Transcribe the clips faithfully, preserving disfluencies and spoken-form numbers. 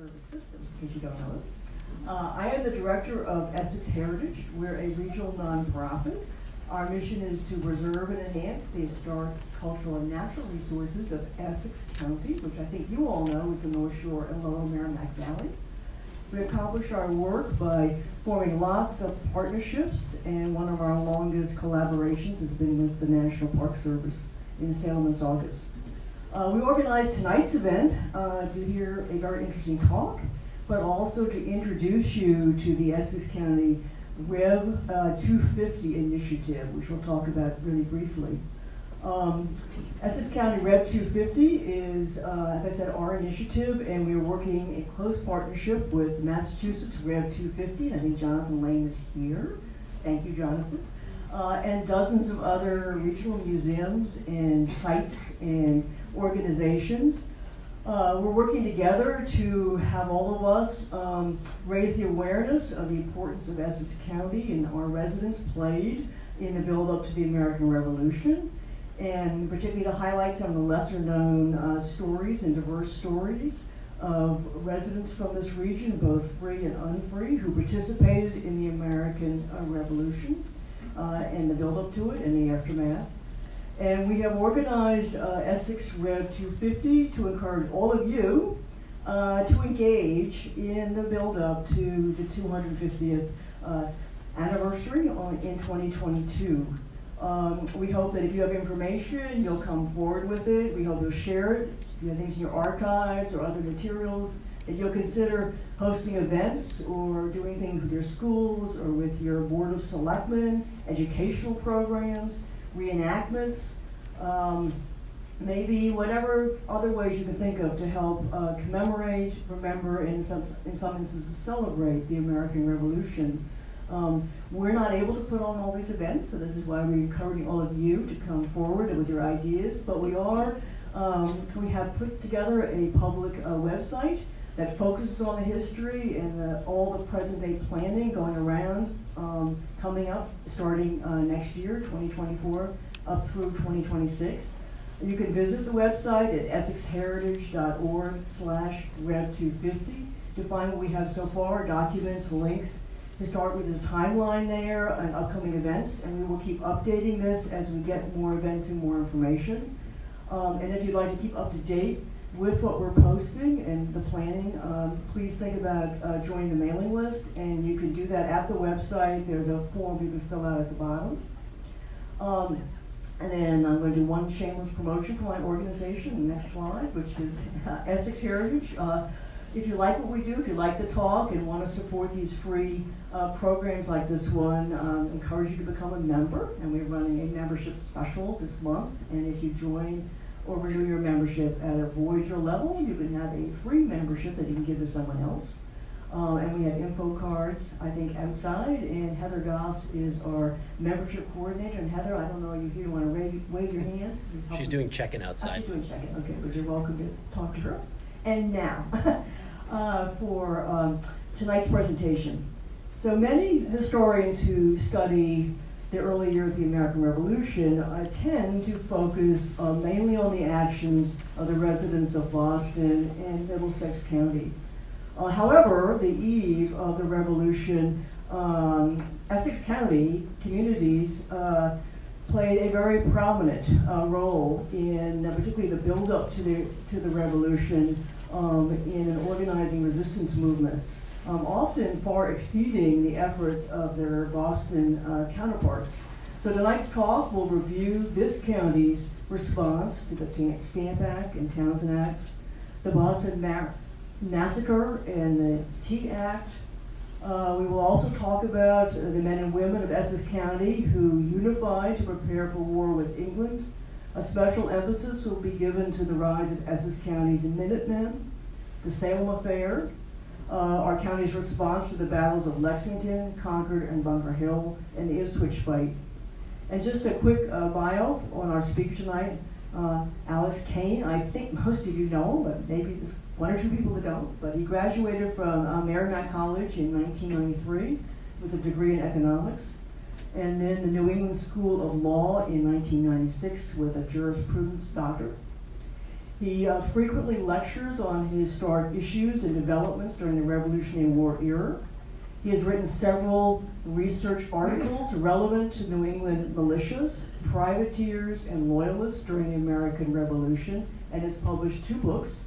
service system, in case you don't know it. Uh, I am the director of Essex Heritage. We're a regional nonprofit. Our mission is to preserve and enhance the historic, cultural, and natural resources of Essex County, which I think you all know is the North Shore and Lower Merrimack Valley. We accomplish our work by forming lots of partnerships, and one of our longest collaborations has been with the National Park Service in Salem this August. Uh, we organized tonight's event uh, to hear a very interesting talk, but also to introduce you to the Essex County Rev uh, two fifty initiative, which we'll talk about really briefly. Um, Essex County Rev two fifty is, uh, as I said, our initiative, and we are working in close partnership with Massachusetts Rev two fifty, and I think Jonathan Lane is here. Thank you, Jonathan. Uh, and dozens of other regional museums and sites and organizations. Uh, we're working together to have all of us um, raise the awareness of the importance of Essex County and our residents played in the build-up to the American Revolution, and particularly to highlight some of the lesser-known uh, stories and diverse stories of residents from this region, both free and unfree, who participated in the American uh, Revolution uh, and the build-up to it and the aftermath. And we have organized uh, Essex Rev two fifty to encourage all of you uh, to engage in the build-up to the two hundred fiftieth uh, anniversary on, in twenty twenty-two. Um, we hope that if you have information, you'll come forward with it. We hope you'll share it, you know, things in your archives or other materials, and you'll consider hosting events or doing things with your schools or with your Board of Selectmen, educational programs, reenactments, um, maybe whatever other ways you can think of to help uh, commemorate, remember, and in some, in some instances celebrate the American Revolution. Um, we're not able to put on all these events, so this is why we're encouraging all of you to come forward with your ideas, but we are, um, we have put together a public uh, website that focuses on the history and the, all the present-day planning going around, um, coming up, starting uh, next year, twenty twenty-four, up through twenty twenty-six. You can visit the website at essex heritage dot org slash rev two fifty to find what we have so far, documents, links, to start with a timeline there and upcoming events, and we will keep updating this as we get more events and more information. Um, and if you'd like to keep up to date with what we're posting and the planning, um, please think about uh, joining the mailing list, and you can do that at the website. There's a form you can fill out at the bottom. Um, and then I'm going to do one shameless promotion for my organization, the next slide, which is uh, Essex Heritage. Uh, If you like what we do, if you like the talk and want to support these free uh, programs like this one, um, encourage you to become a member. And we're running a membership special this month. And if you join or renew your membership at a Voyager level, you can have a free membership that you can give to someone else. Uh, and we have info cards, I think, outside. And Heather Goss is our membership coordinator. And Heather, I don't know if you want to wave, wave your hand. She's doing check-in outside. Oh, she's doing check-in. Okay, but you're welcome to talk to her. And now, uh, for um, tonight's presentation. So many historians who study the early years of the American Revolution uh, tend to focus uh, mainly on the actions of the residents of Boston and Middlesex County. Uh, however, the eve of the Revolution, um, Essex County communities uh, played a very prominent uh, role in uh, particularly the build-up to the, to the Revolution um, in organizing resistance movements, um, often far exceeding the efforts of their Boston uh, counterparts. So tonight's talk will review this county's response to the Stamp Act and Townshend Acts, the Boston Ma Massacre and the Tea Act. Uh, we will also talk about uh, the men and women of Essex County who unified to prepare for war with England. A special emphasis will be given to the rise of Essex County's Minutemen, the Salem Affair, uh, our county's response to the battles of Lexington, Concord, and Bunker Hill, and the Ipswich fight. And just a quick uh, bio on our speaker tonight, uh, Alex Cain. I think most of you know, but maybe this one or two people that don't, but he graduated from uh, Merrimack College in nineteen ninety-three with a degree in economics, and then the New England School of Law in nineteen ninety-six with a jurisprudence doctorate. He uh, frequently lectures on historic issues and developments during the Revolutionary War era. He has written several research articles relevant to New England militias, privateers, and loyalists during the American Revolution, and has published two books.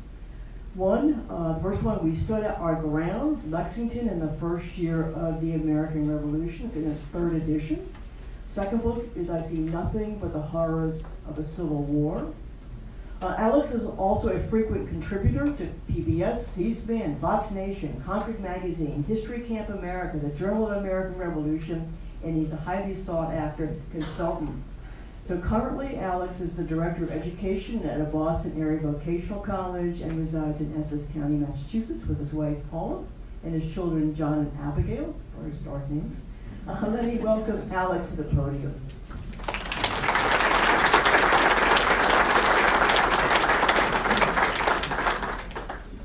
One, uh, first one, We Stood Our Ground, Lexington in the First Year of the American Revolution. It's in its third edition. Second book is I See Nothing But the Horrors of the Civil War. Uh, Alex is also a frequent contributor to P B S, C SPAN, Vox Nation, Concord Magazine, History Camp America, the Journal of the American Revolution, and he's a highly sought-after consultant. So currently, Alex is the Director of Education at a Boston area vocational college and resides in Essex County, Massachusetts with his wife, Paula, and his children, John and Abigail, or historic names. Uh, let me welcome Alex to the podium.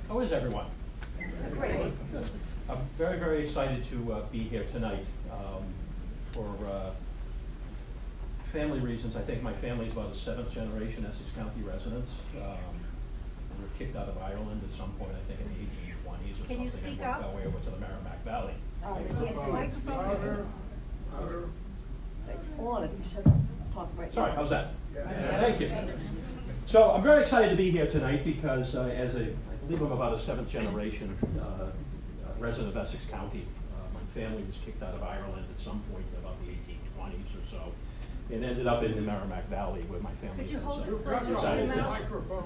How is everyone? Great. Good. I'm very, very excited to uh, be here tonight um, for uh, family reasons. I think my family is about a seventh generation Essex County residents. Um, we were kicked out of Ireland at some point, I think in the eighteen twenties or Can something, you speak and worked up? Our way over to the Merrimack Valley. Oh, yeah. Yeah. The microphone. Louder. It's on if you just talk right Sorry, now. how's that? Yeah. Yeah. Thank you. So I'm very excited to be here tonight because uh, as a, I believe I'm about a seventh generation uh, uh, resident of Essex County. Uh, my family was kicked out of Ireland at some point in about the eighteen twenties or so. And ended up in the Merrimack Valley with my family. Could you hold it close to your mouth?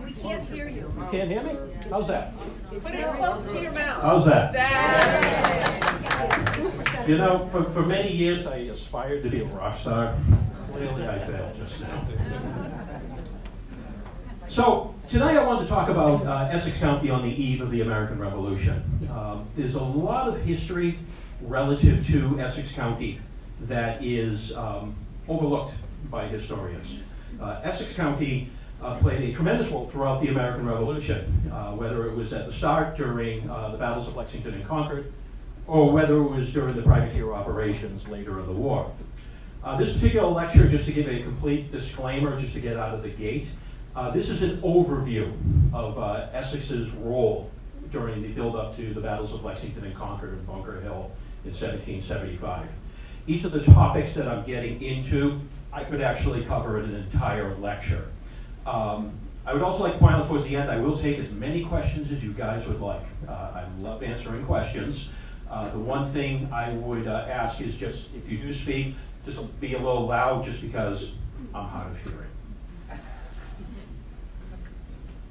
We can't hear you. You can't hear me? How's that? Put it close to your mouth. How's that? That. You know, for, for many years I aspired to be a rock star. Clearly I failed just now. So tonight I want to talk about uh, Essex County on the eve of the American Revolution. Um, there's a lot of history relative to Essex County that is um, overlooked by historians. Uh, Essex County uh, played a tremendous role throughout the American Revolution, uh, whether it was at the start during uh, the battles of Lexington and Concord, or whether it was during the privateer operations later in the war. Uh, this particular lecture, just to give a complete disclaimer, just to get out of the gate, uh, this is an overview of uh, Essex's role during the build-up to the battles of Lexington and Concord and Bunker Hill in seventeen seventy-five. Each of the topics that I'm getting into, I could actually cover in an entire lecture. Um, I would also like to point out towards the end, I will take as many questions as you guys would like. Uh, I love answering questions. Uh, the one thing I would uh, ask is just, if you do speak, just be a little loud just because I'm hard of hearing.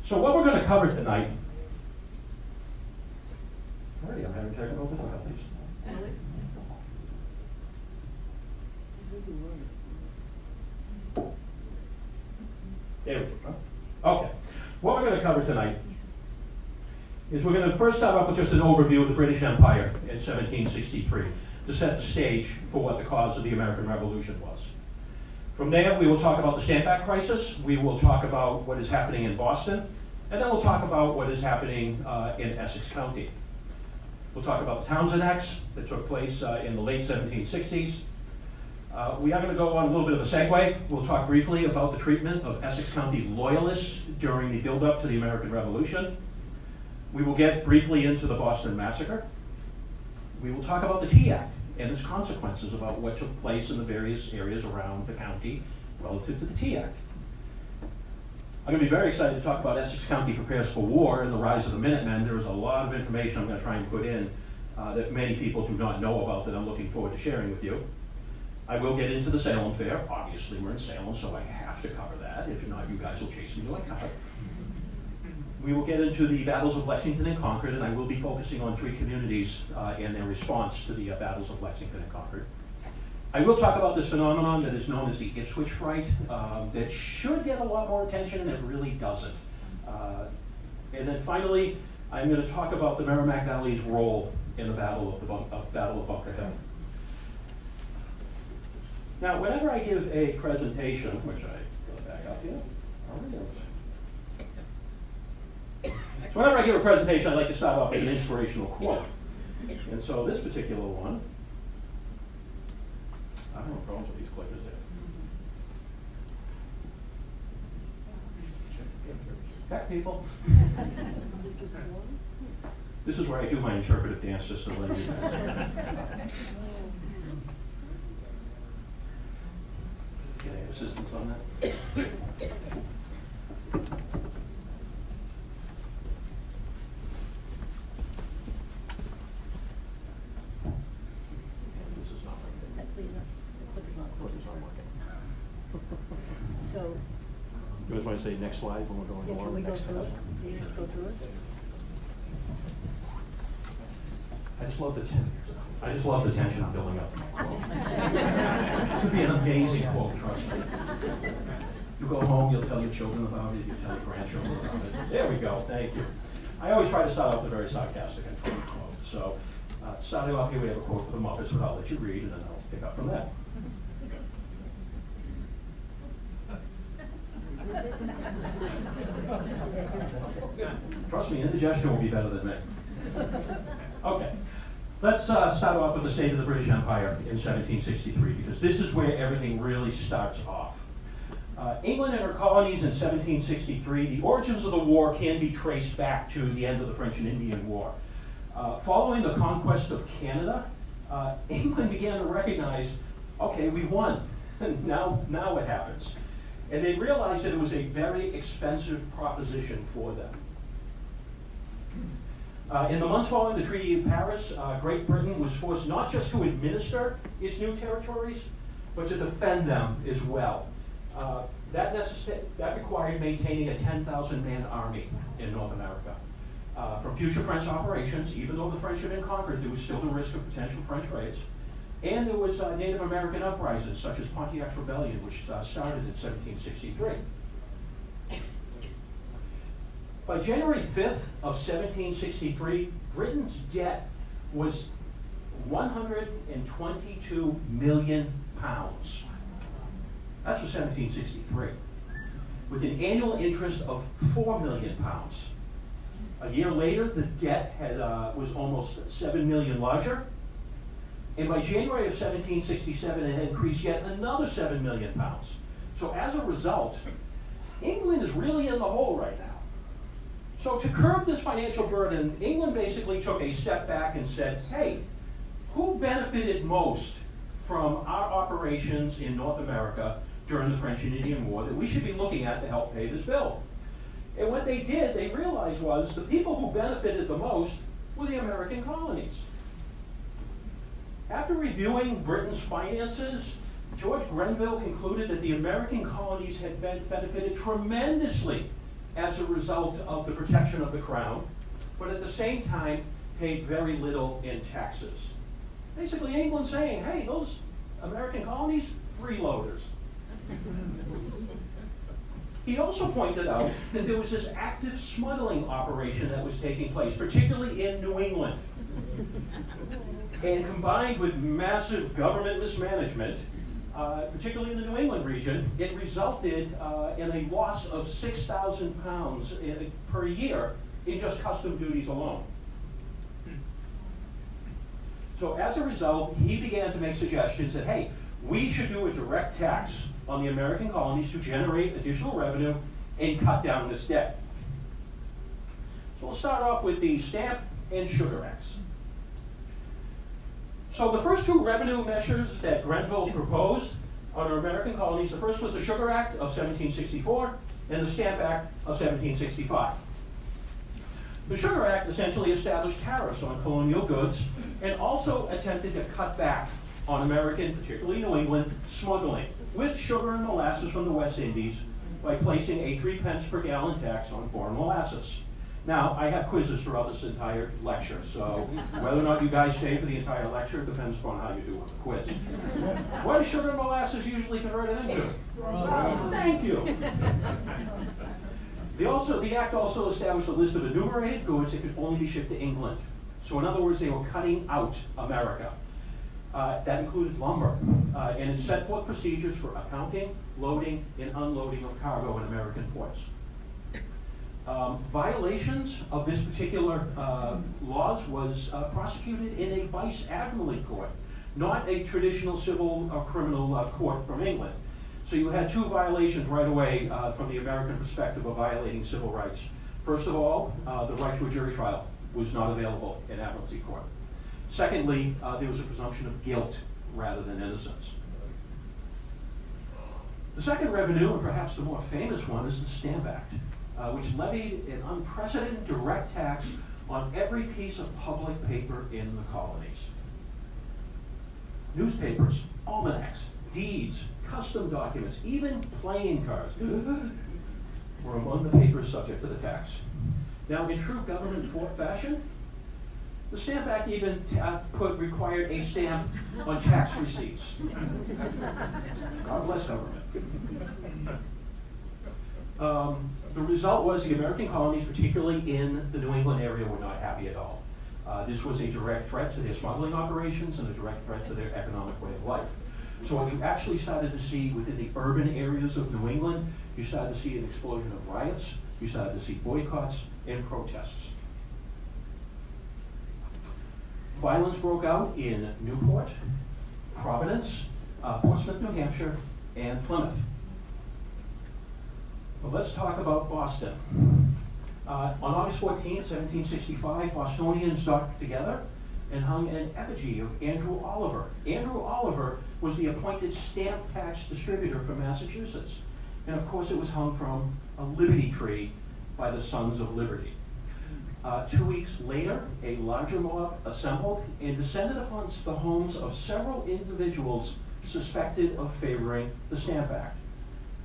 So what we're gonna cover tonight, already I'm having technical difficulties. There we go. Okay. What we're going to cover tonight is we're going to first start off with just an overview of the British Empire in seventeen sixty-three to set the stage for what the cause of the American Revolution was. From there, we will talk about the Stamp Act crisis. We will talk about what is happening in Boston. And then we'll talk about what is happening uh, in Essex County. We'll talk about the Townshend Acts that took place uh, in the late seventeen sixties. Uh, we are going to go on a little bit of a segue. We'll talk briefly about the treatment of Essex County loyalists during the build-up to the American Revolution. We will get briefly into the Boston Massacre. We will talk about the Tea Act and its consequences about what took place in the various areas around the county relative to the Tea Act. I'm going to be very excited to talk about Essex County prepares for war and the rise of the Minutemen. There is a lot of information I'm going to try and put in uh, that many people do not know about that I'm looking forward to sharing with you. I will get into the Salem Fair. Obviously, we're in Salem, so I have to cover that. If not, you guys will chase me like hell. We will get into the battles of Lexington and Concord, and I will be focusing on three communities uh, and their response to the uh, battles of Lexington and Concord. I will talk about this phenomenon that is known as the Ipswich Fright, uh, that should get a lot more attention, and it really doesn't. Uh, and then finally, I'm going to talk about the Merrimack Valley's role in the Battle of, the Bunk of, Battle of Bunker Hill. Now, whenever I give a presentation, which I go back up here, so whenever I give a presentation, I like to start off with an inspirational quote. And so this particular one, I don't have problems with these clickers there. tech people. This is where I do my interpretive dance, just to let you know. Can I have assistance on that? Say next slide when we're going yeah, to can we next go through slide. It? Can you just go through it? I just love the tension. I just love the tension I'm building up. It would be an amazing quote, trust me. You go home, you'll tell your children about it, you'll tell your grandchildren about it. There we go, thank you. I always try to start off with a very sarcastic and funny quote. So, uh, starting off here, we have a quote for the Muppets, but I'll let you read and then I'll pick up from that. Trust me, indigestion will be better than me. Okay, let's uh, start off with the state of the British Empire in seventeen sixty-three, because this is where everything really starts off. Uh, England and her colonies in seventeen sixty-three, the origins of the war can be traced back to the end of the French and Indian War. Uh, following the conquest of Canada, uh, England began to recognize, okay, we won, now, now what happens? And they realized that it was a very expensive proposition for them. Uh, in the months following the Treaty of Paris, uh, Great Britain was forced not just to administer its new territories, but to defend them as well. Uh, that, that required maintaining a ten thousand man army in North America. Uh, from future French operations, even though the French had been conquered, there was still the risk of potential French raids. And there was uh, Native American uprisings, such as Pontiac's Rebellion, which uh, started in seventeen sixty-three. By January fifth of seventeen sixty-three, Britain's debt was one hundred twenty-two million pounds. That's for seventeen sixty-three, with an annual interest of four million pounds. A year later, the debt had, uh, was almost seven million larger. And by January of seventeen sixty-seven, it had increased yet another seven million pounds. So as a result, England is really in the hole right now. So to curb this financial burden, England basically took a step back and said, hey, who benefited most from our operations in North America during the French and Indian War that we should be looking at to help pay this bill? And what they did, they realized, was the people who benefited the most were the American colonies. After reviewing Britain's finances, George Grenville concluded that the American colonies had been benefited tremendously as a result of the protection of the crown, but at the same time paid very little in taxes. Basically, England saying, hey, those American colonies, freeloaders. He also pointed out that there was this active smuggling operation that was taking place, particularly in New England. And combined with massive government mismanagement, uh, particularly in the New England region, it resulted uh, in a loss of six thousand pounds per year in just custom duties alone. So as a result, he began to make suggestions that, hey, we should do a direct tax on the American colonies to generate additional revenue and cut down this debt. So we'll start off with the Stamp and Sugar Acts. So the first two revenue measures that Grenville proposed on our American colonies, the first was the Sugar Act of seventeen sixty-four and the Stamp Act of seventeen sixty-five. The Sugar Act essentially established tariffs on colonial goods and also attempted to cut back on American, particularly New England, smuggling with sugar and molasses from the West Indies by placing a three pence per gallon tax on foreign molasses. Now, I have quizzes throughout this entire lecture, so whether or not you guys stay for the entire lecture depends upon how you do on the quiz. What does sugar and molasses usually converted into? Oh, thank you. They also, the Act also established a list of enumerated goods that could only be shipped to England. So in other words, they were cutting out America. Uh, that included lumber, uh, and it set forth procedures for accounting, loading, and unloading of cargo in American ports. Um, violations of this particular uh, laws was uh, prosecuted in a vice admiralty court, not a traditional civil or criminal uh, court from England. So you had two violations right away uh, from the American perspective of violating civil rights. First of all, uh, the right to a jury trial was not available in Admiralty Court. Secondly, uh, there was a presumption of guilt rather than innocence. The second revenue, and perhaps the more famous one, is the Stamp Act, uh, which levied an unprecedented direct tax on every piece of public paper in the colonies. Newspapers, almanacs, deeds, custom documents, even playing cards were among the papers subject to the tax. Now, in true government fashion, the Stamp Act even uh, put, required a stamp on tax receipts. God bless government. Um, the result was the American colonies, particularly in the New England area, were not happy at all. Uh, this was a direct threat to their smuggling operations and a direct threat to their economic way of life. So what you actually started to see within the urban areas of New England, you started to see an explosion of riots, you started to see boycotts and protests. Violence broke out in Newport, Providence, uh, Portsmouth, New Hampshire, and Plymouth. But let's talk about Boston. Uh, on August fourteenth, seventeen sixty-five, Bostonians got together and hung an effigy of Andrew Oliver. Andrew Oliver was the appointed stamp tax distributor for Massachusetts. And of course it was hung from a Liberty tree by the Sons of Liberty. Uh, two weeks later, a larger mob assembled and descended upon the homes of several individuals suspected of favoring the Stamp Act,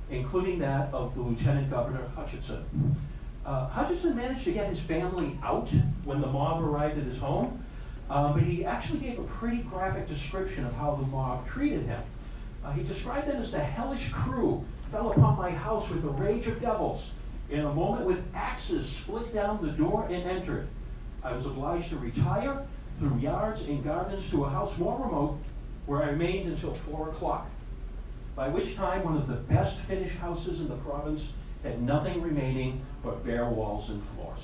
including that of the Lieutenant Governor Hutchinson. Uh, Hutchinson managed to get his family out when the mob arrived at his home, uh, but he actually gave a pretty graphic description of how the mob treated him. Uh, he described them as the hellish crew fell upon my house with the rage of devils. In a moment with axes split down the door and entered. I was obliged to retire through yards and gardens to a house more remote where I remained until four o'clock, by which time one of the best finished houses in the province had nothing remaining but bare walls and floors.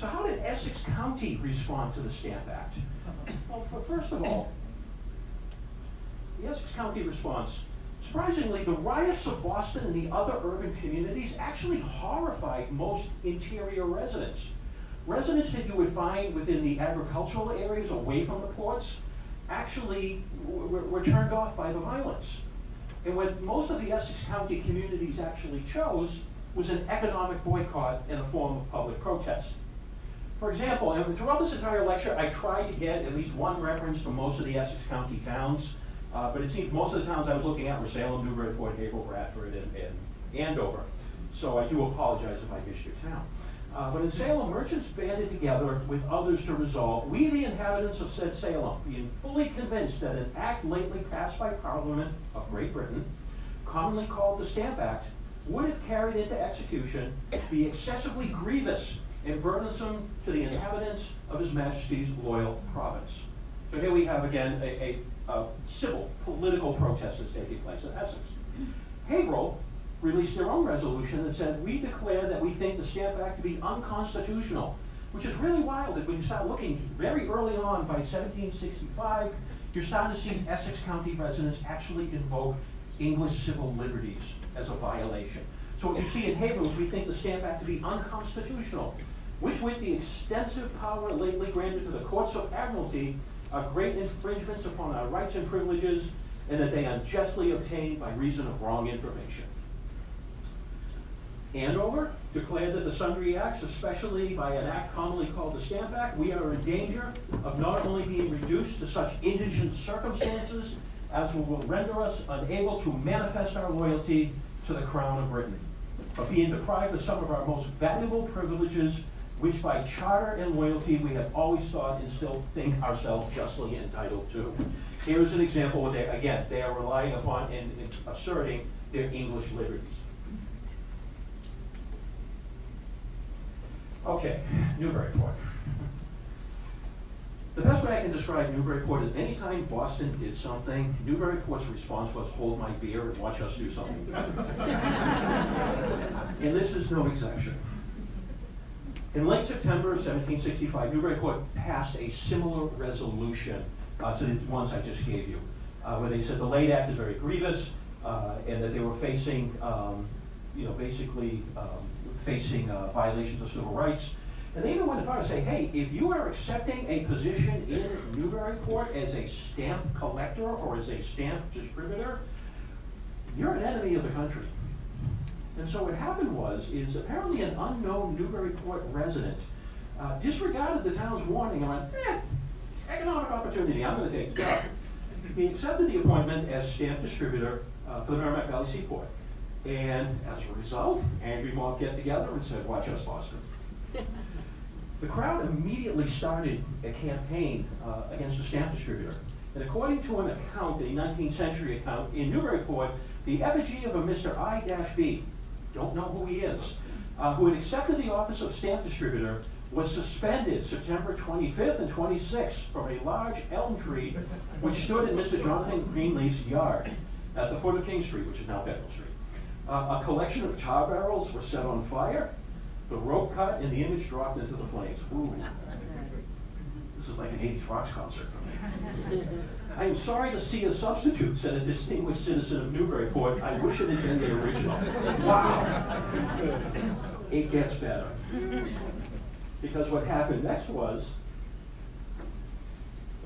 So how did Essex County respond to the Stamp Act? Well, for, first of all, the Essex County response, surprisingly, the riots of Boston and the other urban communities actually horrified most interior residents. Residents that you would find within the agricultural areas away from the ports actually were, were turned off by the violence. And what most of the Essex County communities actually chose was an economic boycott in a form of public protest. For example, and throughout this entire lecture, I tried to get at least one reference from most of the Essex County towns. Uh, but it seems most of the towns I was looking at were Salem, Newburyport, Haverhill, Bradford, and, and Andover. So I do apologize if I missed your town. Uh, but in Salem, merchants banded together with others to resolve, we the inhabitants of said Salem, being fully convinced that an act lately passed by Parliament of Great Britain, commonly called the Stamp Act, would if carried into execution, be excessively grievous and burdensome to the inhabitants of His Majesty's loyal province. So here we have again a, a Uh, civil, political protest is taking place in Essex. Haverhill released their own resolution that said, we declare that we think the Stamp Act to be unconstitutional, which is really wild that when you start looking very early on by seventeen sixty-five, you're starting to see Essex County residents actually invoke English civil liberties as a violation. So what you see in Haverhill is we think the Stamp Act to be unconstitutional, which with the extensive power lately granted to the courts of admiralty are great infringements upon our rights and privileges, and that they unjustly obtained by reason of wrong information. Andover declared that the sundry acts, especially by an act commonly called the Stamp Act, we are in danger of not only being reduced to such indigent circumstances as will render us unable to manifest our loyalty to the Crown of Britain, but being deprived of some of our most valuable privileges which by charter and loyalty we have always sought and still think ourselves justly entitled to. Here's an example where they, again, they are relying upon and asserting their English liberties. Okay, Newburyport. The best way I can describe Newburyport is anytime Boston did something, Newburyport's response was, hold my beer and watch us do something. And this is no exception. In late September of seventeen sixty-five, Newburyport passed a similar resolution uh, to the ones I just gave you. uh, where they said the Lane Act is very grievous, uh, and that they were facing, um, you know, basically um, facing uh, violations of civil rights. And they even went as far as saying, hey, if you are accepting a position in Newburyport as a stamp collector or as a stamp distributor, you're an enemy of the country. And so what happened was, is apparently an unknown Newburyport resident uh, disregarded the town's warning and went, eh, economic opportunity, I'm going to take the job. He accepted the appointment as stamp distributor uh, for the Merrimack Valley Seaport. And as a result, Andrew Mark get together and said, watch us, Boston. The crowd immediately started a campaign uh, against the stamp distributor. And according to an account, a nineteenth century account, in Newburyport, the effigy of a Mister I B, don't know who he is, uh, who had accepted the office of stamp distributor, was suspended September twenty-fifth and twenty-sixth from a large elm tree which stood in Mister Jonathan Greenleaf's yard at the foot of King Street, which is now Federal Street. Uh, a collection of tar barrels were set on fire, the rope cut, and the image dropped into the flames. Ooh. This is like an eighties rocks concert for me. I am sorry to see a substitute, said a distinguished citizen of Newburyport. I wish it had been the original. Wow. It gets better. Because what happened next was,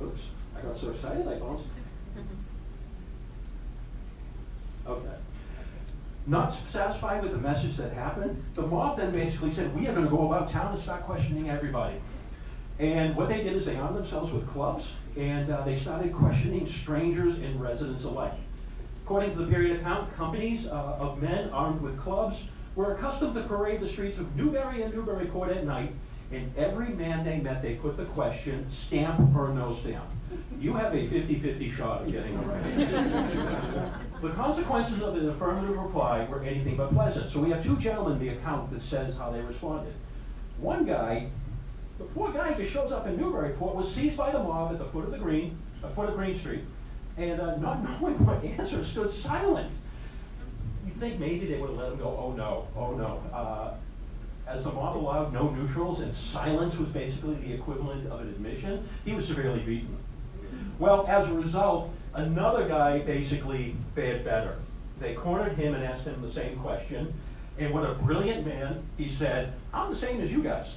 oops, I got so excited I almost. Okay. Not satisfied with the message that happened, the mob then basically said, we are going to go about town and start questioning everybody. And what they did is they armed themselves with clubs, and uh, they started questioning strangers and residents alike. According to the period account, companies uh, of men armed with clubs were accustomed to parade the streets of Newbury and Newburyport at night, and every man they met, they put the question, stamp or no stamp. You have a fifty fifty shot of getting the right answer. The consequences of the affirmative reply were anything but pleasant. So we have two gentlemen in the account that says how they responded. One guy, the poor guy just shows up in Newburyport, was seized by the mob at the foot of the Green, uh, foot of Green Street, and uh, not knowing what answer, stood silent. You'd think maybe they would have let him go, oh no, oh no. Uh, As the mob allowed no neutrals and silence was basically the equivalent of an admission, he was severely beaten. Well, as a result, another guy basically fared better. They cornered him and asked him the same question. And what a brilliant man, he said, I'm the same as you guys.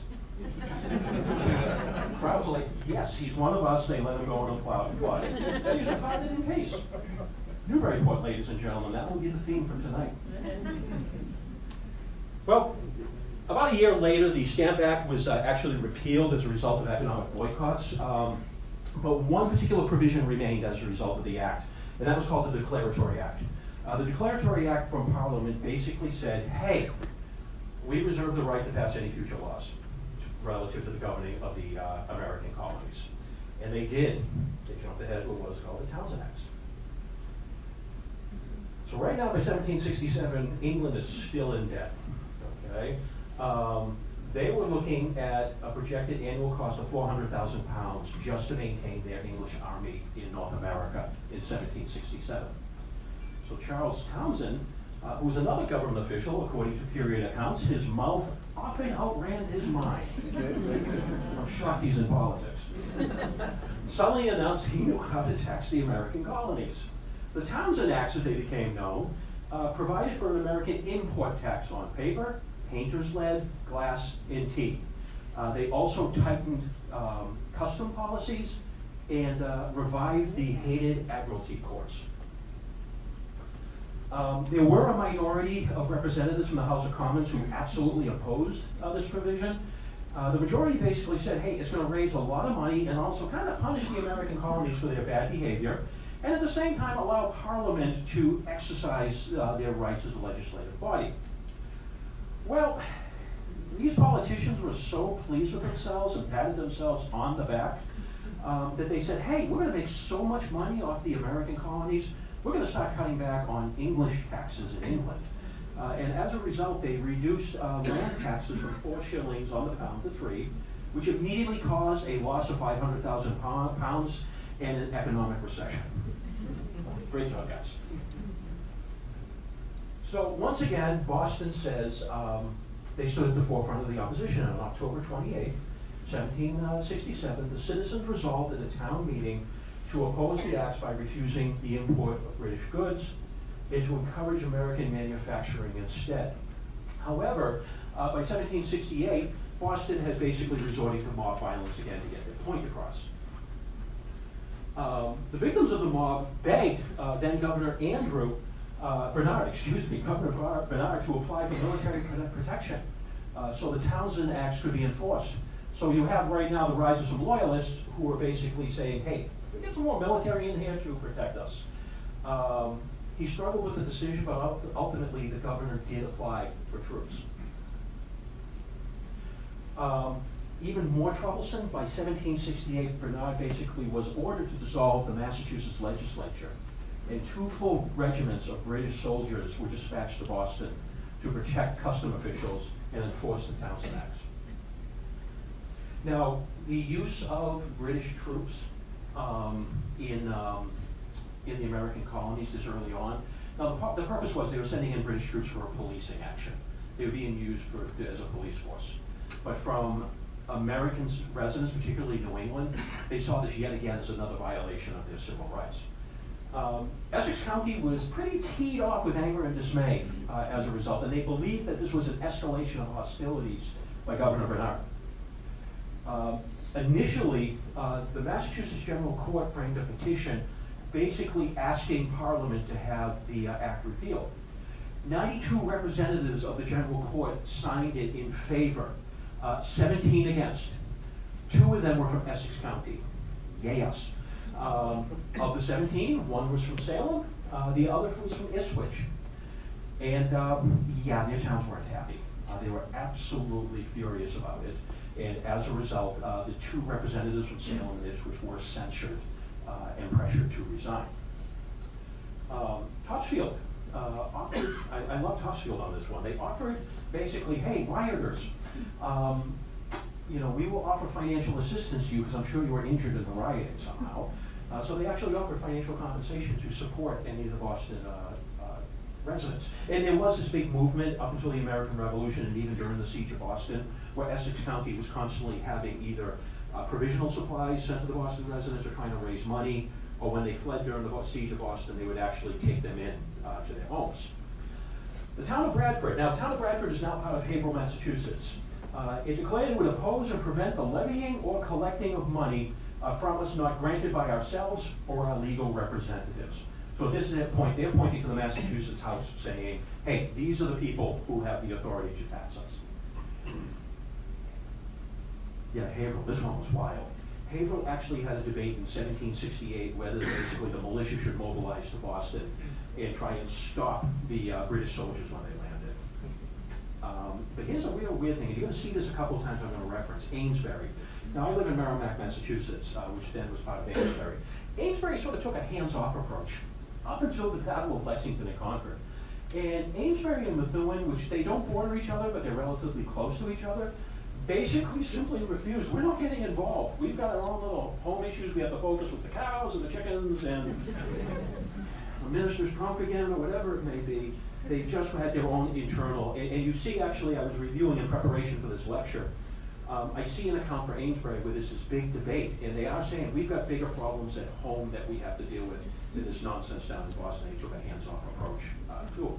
The crowd's like, yes, he's one of us. They let him go on a plowed body. They used a pilot in case. Newburyport, ladies and gentlemen, that will be the theme for tonight. Well, about a year later, the Stamp Act was uh, actually repealed as a result of economic boycotts, um, but one particular provision remained as a result of the act, and that was called the Declaratory Act. Uh, the Declaratory Act from Parliament basically said, hey, we reserve the right to pass any future laws relative to the governing of the uh, American colonies. And they did. They jumped ahead with what was called the Townshend Acts. So right now, by seventeen sixty-seven, England is still in debt, okay? Um, they were looking at a projected annual cost of four hundred thousand pounds just to maintain their English army in North America in seventeen sixty-seven. So Charles Townshend, uh, who was another government official, according to period accounts, his mouth often outran his mind. I'm shocked he's in politics. Suddenly announced he knew how to tax the American colonies. The Townshend Acts, as they became known, uh, provided for an American import tax on paper, painter's lead, glass, and tea. Uh, they also tightened um, custom policies and uh, revived the hated admiralty courts. Um, there were a minority of representatives from the House of Commons who absolutely opposed uh, this provision. Uh, the majority basically said, hey, it's going to raise a lot of money and also kind of punish the American colonies for their bad behavior, and at the same time allow Parliament to exercise uh, their rights as a legislative body. Well, these politicians were so pleased with themselves and patted themselves on the back um, that they said, hey, we're going to make so much money off the American colonies, we're going to start cutting back on English taxes in England. Uh, and as a result, they reduced uh, land taxes from four shillings on the pound to three, which immediately caused a loss of five hundred thousand pounds and an economic recession. Great job, guys. So once again, Boston says um, they stood at the forefront of the opposition. And on October twenty-eighth, seventeen sixty-seven, the citizens resolved at a town meeting to oppose the acts by refusing the import of British goods, and to encourage American manufacturing instead. However, uh, by seventeen sixty-eight, Boston had basically resorted to mob violence again to get their point across. Um, the victims of the mob begged uh, then Governor Andrew uh, Bernard, excuse me, Governor Bernard to apply for military protection uh, so the Townshend Acts could be enforced. So you have right now the rise of some loyalists who are basically saying, hey, we get some more military in here to protect us. Um, he struggled with the decision, but ultimately the governor did apply for troops. Um, even more troublesome, by seventeen sixty-eight, Bernard basically was ordered to dissolve the Massachusetts legislature, and two full regiments of British soldiers were dispatched to Boston to protect custom officials and enforce the Townshend Acts. Now, the use of British troops um, in, um, in the American colonies is early on. Now, the, the purpose was they were sending in British troops for a policing action. They were being used for, as a police force. But from American residents, particularly New England, they saw this yet again as another violation of their civil rights. Um, Essex County was pretty teed off with anger and dismay uh, as a result, and they believed that this was an escalation of hostilities by Governor Bernard. Uh, initially, uh, the Massachusetts General Court framed a petition basically asking Parliament to have the uh, act repealed. ninety-two representatives of the General Court signed it in favor. Uh, seventeen against. Two of them were from Essex County. Yes. Um, of the seventeen, one was from Salem, uh, the other was from Ipswich. And um, yeah, their towns weren't happy. Uh, they were absolutely furious about it. And as a result, uh, the two representatives from Salem and Ipswich were censured uh, and pressured to resign. Um, Topsfield uh, offered, I, I love Topsfield on this one. They offered basically, hey, rioters, Um, you know, we will offer financial assistance to you because I'm sure you were injured in the rioting somehow. Uh, so they actually offered financial compensation to support any of the Boston uh, uh, residents. And there was this big movement up until the American Revolution and even during the siege of Boston, where Essex County was constantly having either uh, provisional supplies sent to the Boston residents or trying to raise money, or when they fled during the siege of Boston, they would actually take them in uh, to their homes. The town of Bradford. Now, the town of Bradford is now part of Haverhill, Massachusetts. Uh, it declared it would oppose and prevent the levying or collecting of money uh, from us not granted by ourselves or our legal representatives. So this is their point. They're pointing to the Massachusetts House saying, hey, these are the people who have the authority to tax us. Yeah, Haverhill, this one was wild. Haverhill actually had a debate in seventeen sixty-eight whether basically the militia should mobilize to Boston and try and stop the uh, British soldiers when they landed. Um, but here's a real weird thing, and you're going to see this a couple of times I'm going to reference, Amesbury. Now I live in Merrimack, Massachusetts, uh, which then was part of Amesbury. Amesbury sort of took a hands-off approach up until the Battle of Lexington and Concord. And Amesbury and Methuen, which they don't border each other, but they're relatively close to each other, basically simply refused. We're not getting involved. We've got our own little home issues. We have to focus with the cows and the chickens and the minister's drunk again or whatever it may be. They just had their own internal, and, and you see actually I was reviewing in preparation for this lecture, um, I see an account for Amesbury where there's this big debate, and they are saying we've got bigger problems at home that we have to deal with than this nonsense down in Boston. They took a hands-off approach uh, to it.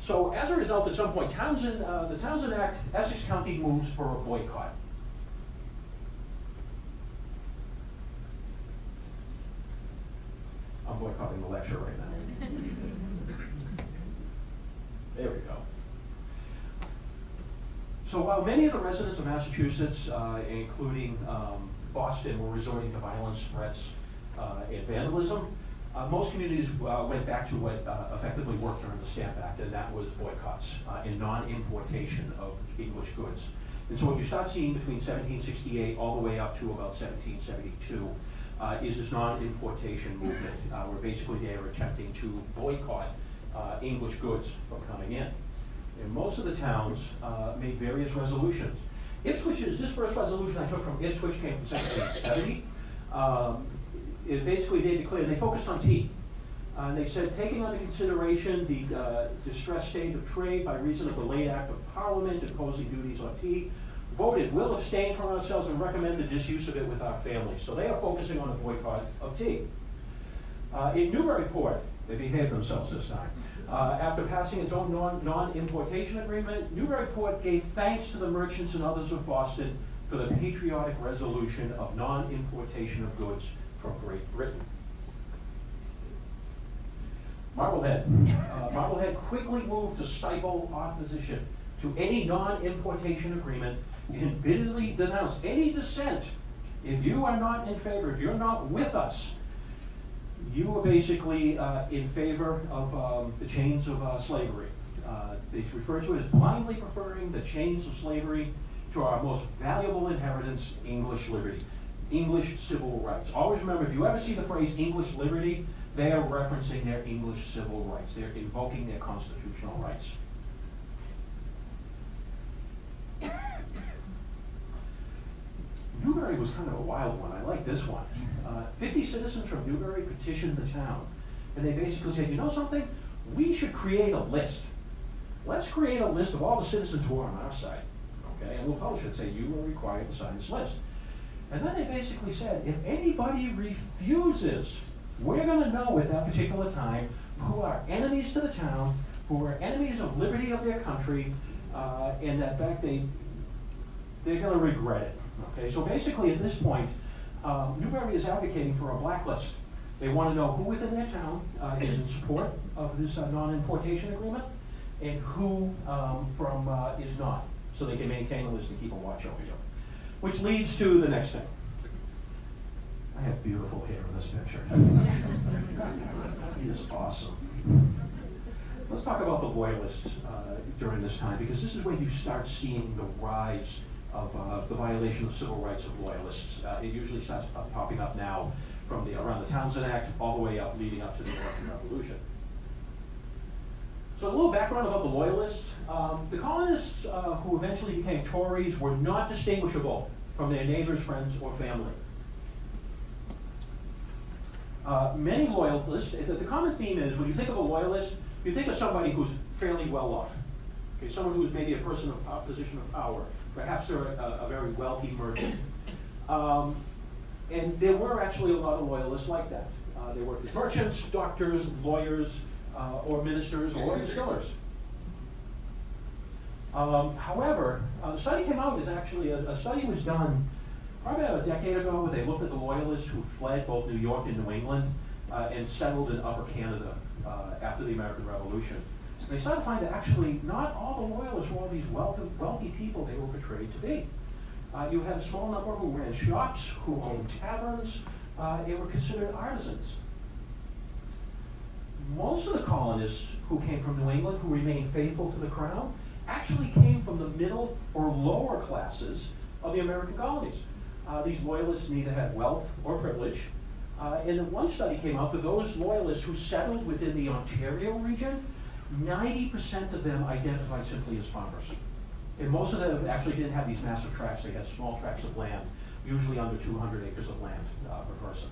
So as a result, at some point, Townshend, uh, the Townshend Act, Essex County moves for a boycott. I'm boycotting the lecture right now. There we go. So while many of the residents of Massachusetts, uh, including um, Boston, were resorting to violence, threats, uh, and vandalism, Uh, most communities uh, went back to what uh, effectively worked under the Stamp Act, and that was boycotts uh, and non-importation of English goods. And so what you start seeing between seventeen sixty-eight all the way up to about seventeen seventy-two uh, is this non-importation movement, uh, where basically they are attempting to boycott uh, English goods from coming in. And most of the towns uh, made various resolutions. Ipswich is, this first resolution I took from Ipswich came from seventeen seventy. Um, It basically they declared, they focused on tea. Uh, and they said, taking under consideration the uh, distressed state of trade by reason of the late act of Parliament imposing duties on tea, voted, will abstain from ourselves and recommend the disuse of it with our families. So they are focusing on the boycott of tea. Uh, in Newburyport, they behaved themselves this time. Uh, after passing its own non, non-importation agreement, Newburyport gave thanks to the merchants and others of Boston for the patriotic resolution of non-importation of goods from Great Britain. Marblehead. Uh, Marblehead quickly moved to stifle opposition to any non-importation agreement and bitterly denounced any dissent. If you are not in favor, if you're not with us, you were basically uh, in favor of um, the chains of uh, slavery. Uh, they refer to it as blindly preferring the chains of slavery to our most valuable inheritance, English liberty, English civil rights. Always remember, if you ever see the phrase English liberty, they are referencing their English civil rights. They're invoking their constitutional rights. Newbury was kind of a wild one. I like this one. Uh, fifty citizens from Newbury petitioned the town, and they basically said, you know something? We should create a list. Let's create a list of all the citizens who are on our side, okay? And we'll publish it, say you are required to sign this list. And then they basically said, if anybody refuses, we're going to know at that particular time who are enemies to the town, who are enemies of liberty of their country, uh, and that fact they, they're going to regret it. Okay, so basically at this point, uh, Newbury is advocating for a blacklist. They want to know who within their town uh, is in support of this uh, non-importation agreement and who um, from uh, is not, so they can maintain a list and keep a watch over you. Which leads to the next thing. I have beautiful hair in this picture. It is awesome. Let's talk about the Loyalists uh, during this time, because this is where you start seeing the rise of uh, the violation of civil rights of Loyalists. Uh, it usually starts pop popping up now from the, around the Townshend Act all the way up leading up to the American Revolution. So a little background about the Loyalists. Um, the colonists uh, who eventually became Tories were not distinguishable from their neighbors, friends, or family. Uh, many Loyalists, the, the common theme is when you think of a Loyalist, you think of somebody who's fairly well off. Okay, someone who's maybe a person of uh, position of power. Perhaps they're a, a very wealthy merchant. Um, and there were actually a lot of Loyalists like that. Uh, they were merchants, doctors, lawyers, uh, or ministers, or distillers. Um, however, a study came out, is actually, a, a study was done probably about a decade ago where they looked at the Loyalists who fled both New York and New England uh, and settled in Upper Canada uh, after the American Revolution. They started to find that actually not all the Loyalists were all these wealthy, wealthy people they were portrayed to be. Uh, you had a small number who ran shops, who owned taverns, uh, they were considered artisans. Most of the colonists who came from New England, who remained faithful to the crown, actually came from the middle or lower classes of the American colonies. Uh, these Loyalists neither had wealth or privilege. Uh, and one study came out for those Loyalists who settled within the Ontario region, ninety percent of them identified simply as farmers. And most of them actually didn't have these massive tracts. They had small tracts of land, usually under two hundred acres of land uh, per person.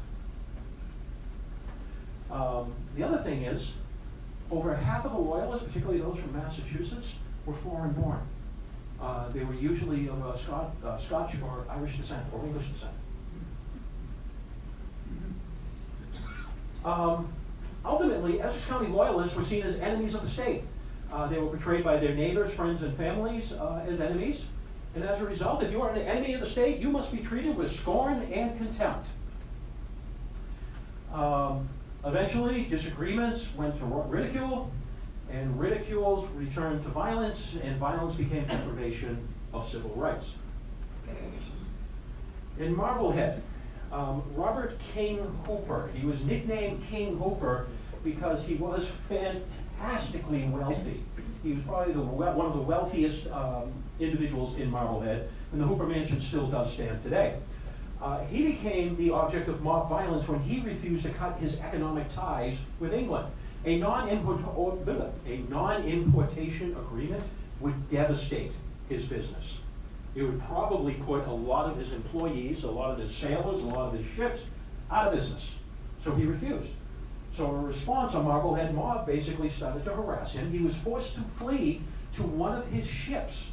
Um, the other thing is, over half of the Loyalists, particularly those from Massachusetts, were foreign born. Uh, they were usually of uh, Scot uh, Scotch or Irish descent or English descent. Um, Ultimately, Essex County Loyalists were seen as enemies of the state. Uh, they were portrayed by their neighbors, friends, and families uh, as enemies. And as a result, if you are an enemy of the state, you must be treated with scorn and contempt. Um, eventually, disagreements went to ridicule, and ridicules returned to violence, and violence became deprivation of civil rights. In Marblehead, Um, Robert King Hooper. He was nicknamed King Hooper because he was fantastically wealthy. He was probably the we one of the wealthiest um, individuals in Marblehead, and the Hooper Mansion still does stand today. Uh, he became the object of mob violence when he refused to cut his economic ties with England. A non-importation agreement would devastate his business. It would probably put a lot of his employees, a lot of his sailors, a lot of his ships out of business. So he refused. So in response, a Marblehead mob basically started to harass him. He was forced to flee to one of his ships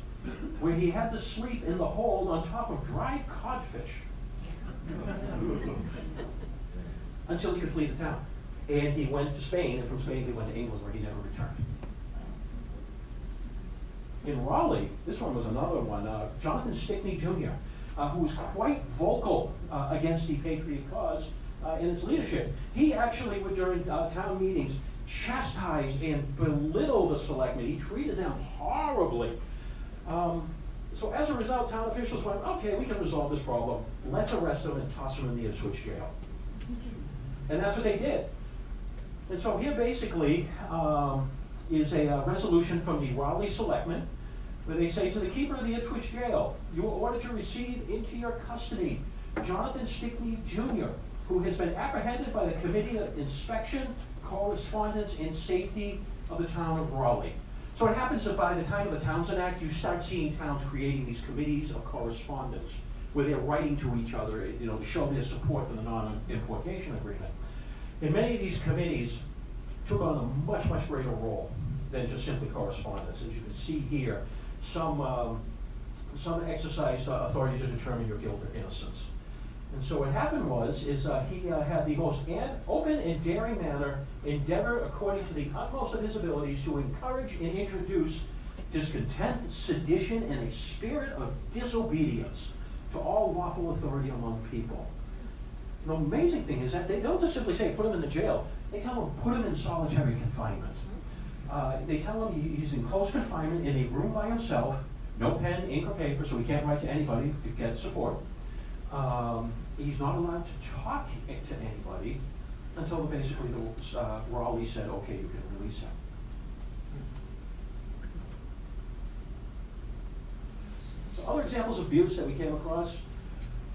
where he had to sleep in the hold on top of dried codfish until he could flee the town. And he went to Spain, and from Spain he went to England, where he never returned. In Raleigh, this one was another one, uh, Jonathan Stickney Junior, uh, who was quite vocal uh, against the Patriot cause uh, in its leadership. He actually would, during uh, town meetings, chastise and belittle the selectmen. He treated them horribly. Um, so as a result, town officials went, okay, we can resolve this problem. Let's arrest them and toss them in the Ipswich jail. And that's what they did. And so here basically um, is a uh, resolution from the Raleigh selectmen, where they say to the keeper of the Ipswich jail, you are ordered to receive into your custody Jonathan Stickney Junior, who has been apprehended by the Committee of Inspection, Correspondence, and Safety of the Town of Raleigh. So it happens that by the time of the Townshend Act, you start seeing towns creating these committees of correspondence, where they're writing to each other, you know, to show their support for the non-importation agreement. And many of these committees took on a much, much greater role than just simply correspondence. As you can see here, some, um, some exercised uh, authority to determine your guilt or innocence. And so what happened was, is uh, he uh, had the most open and daring manner, endeavor according to the utmost of his abilities to encourage and introduce discontent, sedition, and a spirit of disobedience to all lawful authority among people. The amazing thing is that they don't just simply say, put him in the jail. They tell him, put him in solitary confinement. Uh, they tell him he's in close confinement in a room by himself, no pen, ink, or paper, so he can't write to anybody to get support. Um, he's not allowed to talk to anybody until basically the uh, Raleigh said, okay, you can release him. So other examples of abuse that we came across,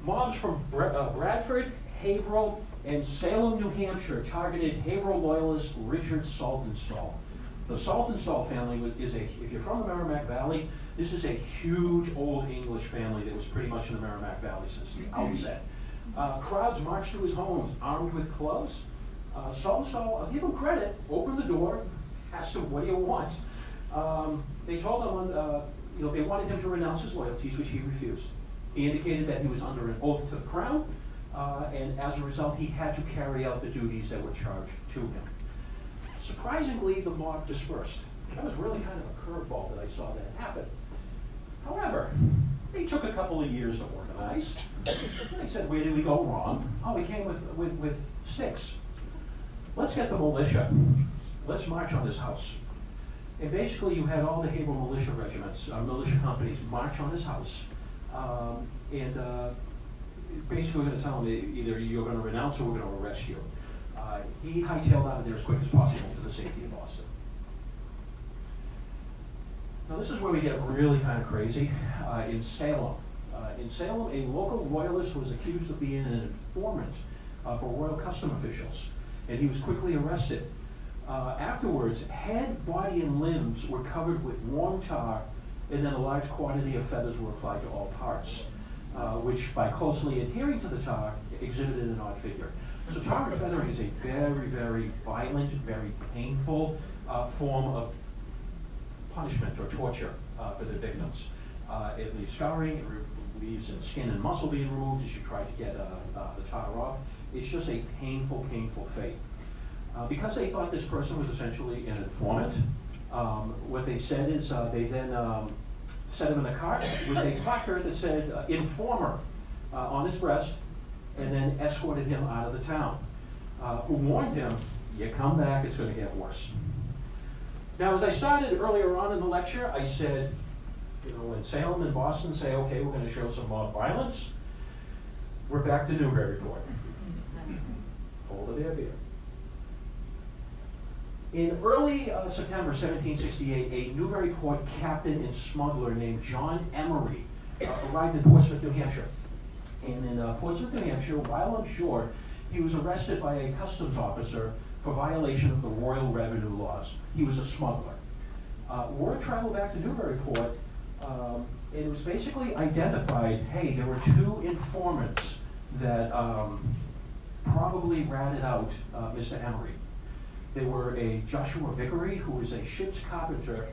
mobs from Br uh, Bradford, Haverhill, and Salem, New Hampshire targeted Haverhill loyalist Richard Saltonstall. The Saltonstall family is a, if you're from the Merrimack Valley, this is a huge old English family that was pretty much in the Merrimack Valley since the outset. Uh, crowds marched to his homes armed with clubs. Uh, Saltonstall, I'll give him credit, opened the door, asked him, what do you want? Um, they told him on, uh, you know, they wanted him to renounce his loyalties, which he refused. He indicated that he was under an oath to the crown, uh, and as a result, he had to carry out the duties that were charged to him. Surprisingly, the mob dispersed. That was really kind of a curveball that I saw that happen. However, they took a couple of years to organize. They said, where did we go wrong? Oh, we came with, with, with sticks. Let's get the militia. Let's march on this house. And basically, you had all the Haverhill militia regiments, uh, militia companies, march on this house. Um, and uh, basically, we're going to tell them either you're going to renounce or we're going to arrest you. Uh, he hightailed out of there as quick as possible to the safety of Boston. Now this is where we get really kind of crazy. Uh, in Salem, uh, in Salem, a local royalist was accused of being an informant uh, for royal custom officials, and he was quickly arrested. Uh, afterwards, head, body, and limbs were covered with warm tar, and then a large quantity of feathers were applied to all parts, uh, which, by closely adhering to the tar, exhibited an odd figure. So tar and feathering is a very, very violent, very painful uh, form of punishment or torture uh, for the victims. Uh, it leaves scarring, it leaves skin and muscle being removed as you try to get uh, uh, the tar off. It's just a painful, painful fate. Uh, because they thought this person was essentially an informant, um, what they said is uh, they then um, set him in a cart with a placard that said uh, informer uh, on his breast, and then escorted him out of the town, uh, who warned him, you come back, it's going to get worse. Now, as I started earlier on in the lecture, I said, you know, when Salem and Boston say, okay, we're going to show some mob violence, we're back to Newburyport. Hold of their beer. In early uh, September seventeen sixty-eight, a Newburyport captain and smuggler named John Emery uh, arrived in Portsmouth, New Hampshire. And in uh, Portsmouth, New Hampshire, while on shore, he was arrested by a customs officer for violation of the royal revenue laws. He was a smuggler. Uh, word traveled back to Newburyport, um, and it was basically identified, hey, there were two informants that um, probably ratted out uh, Mister Emery. They were a Joshua Vickery, who was a ship's carpenter,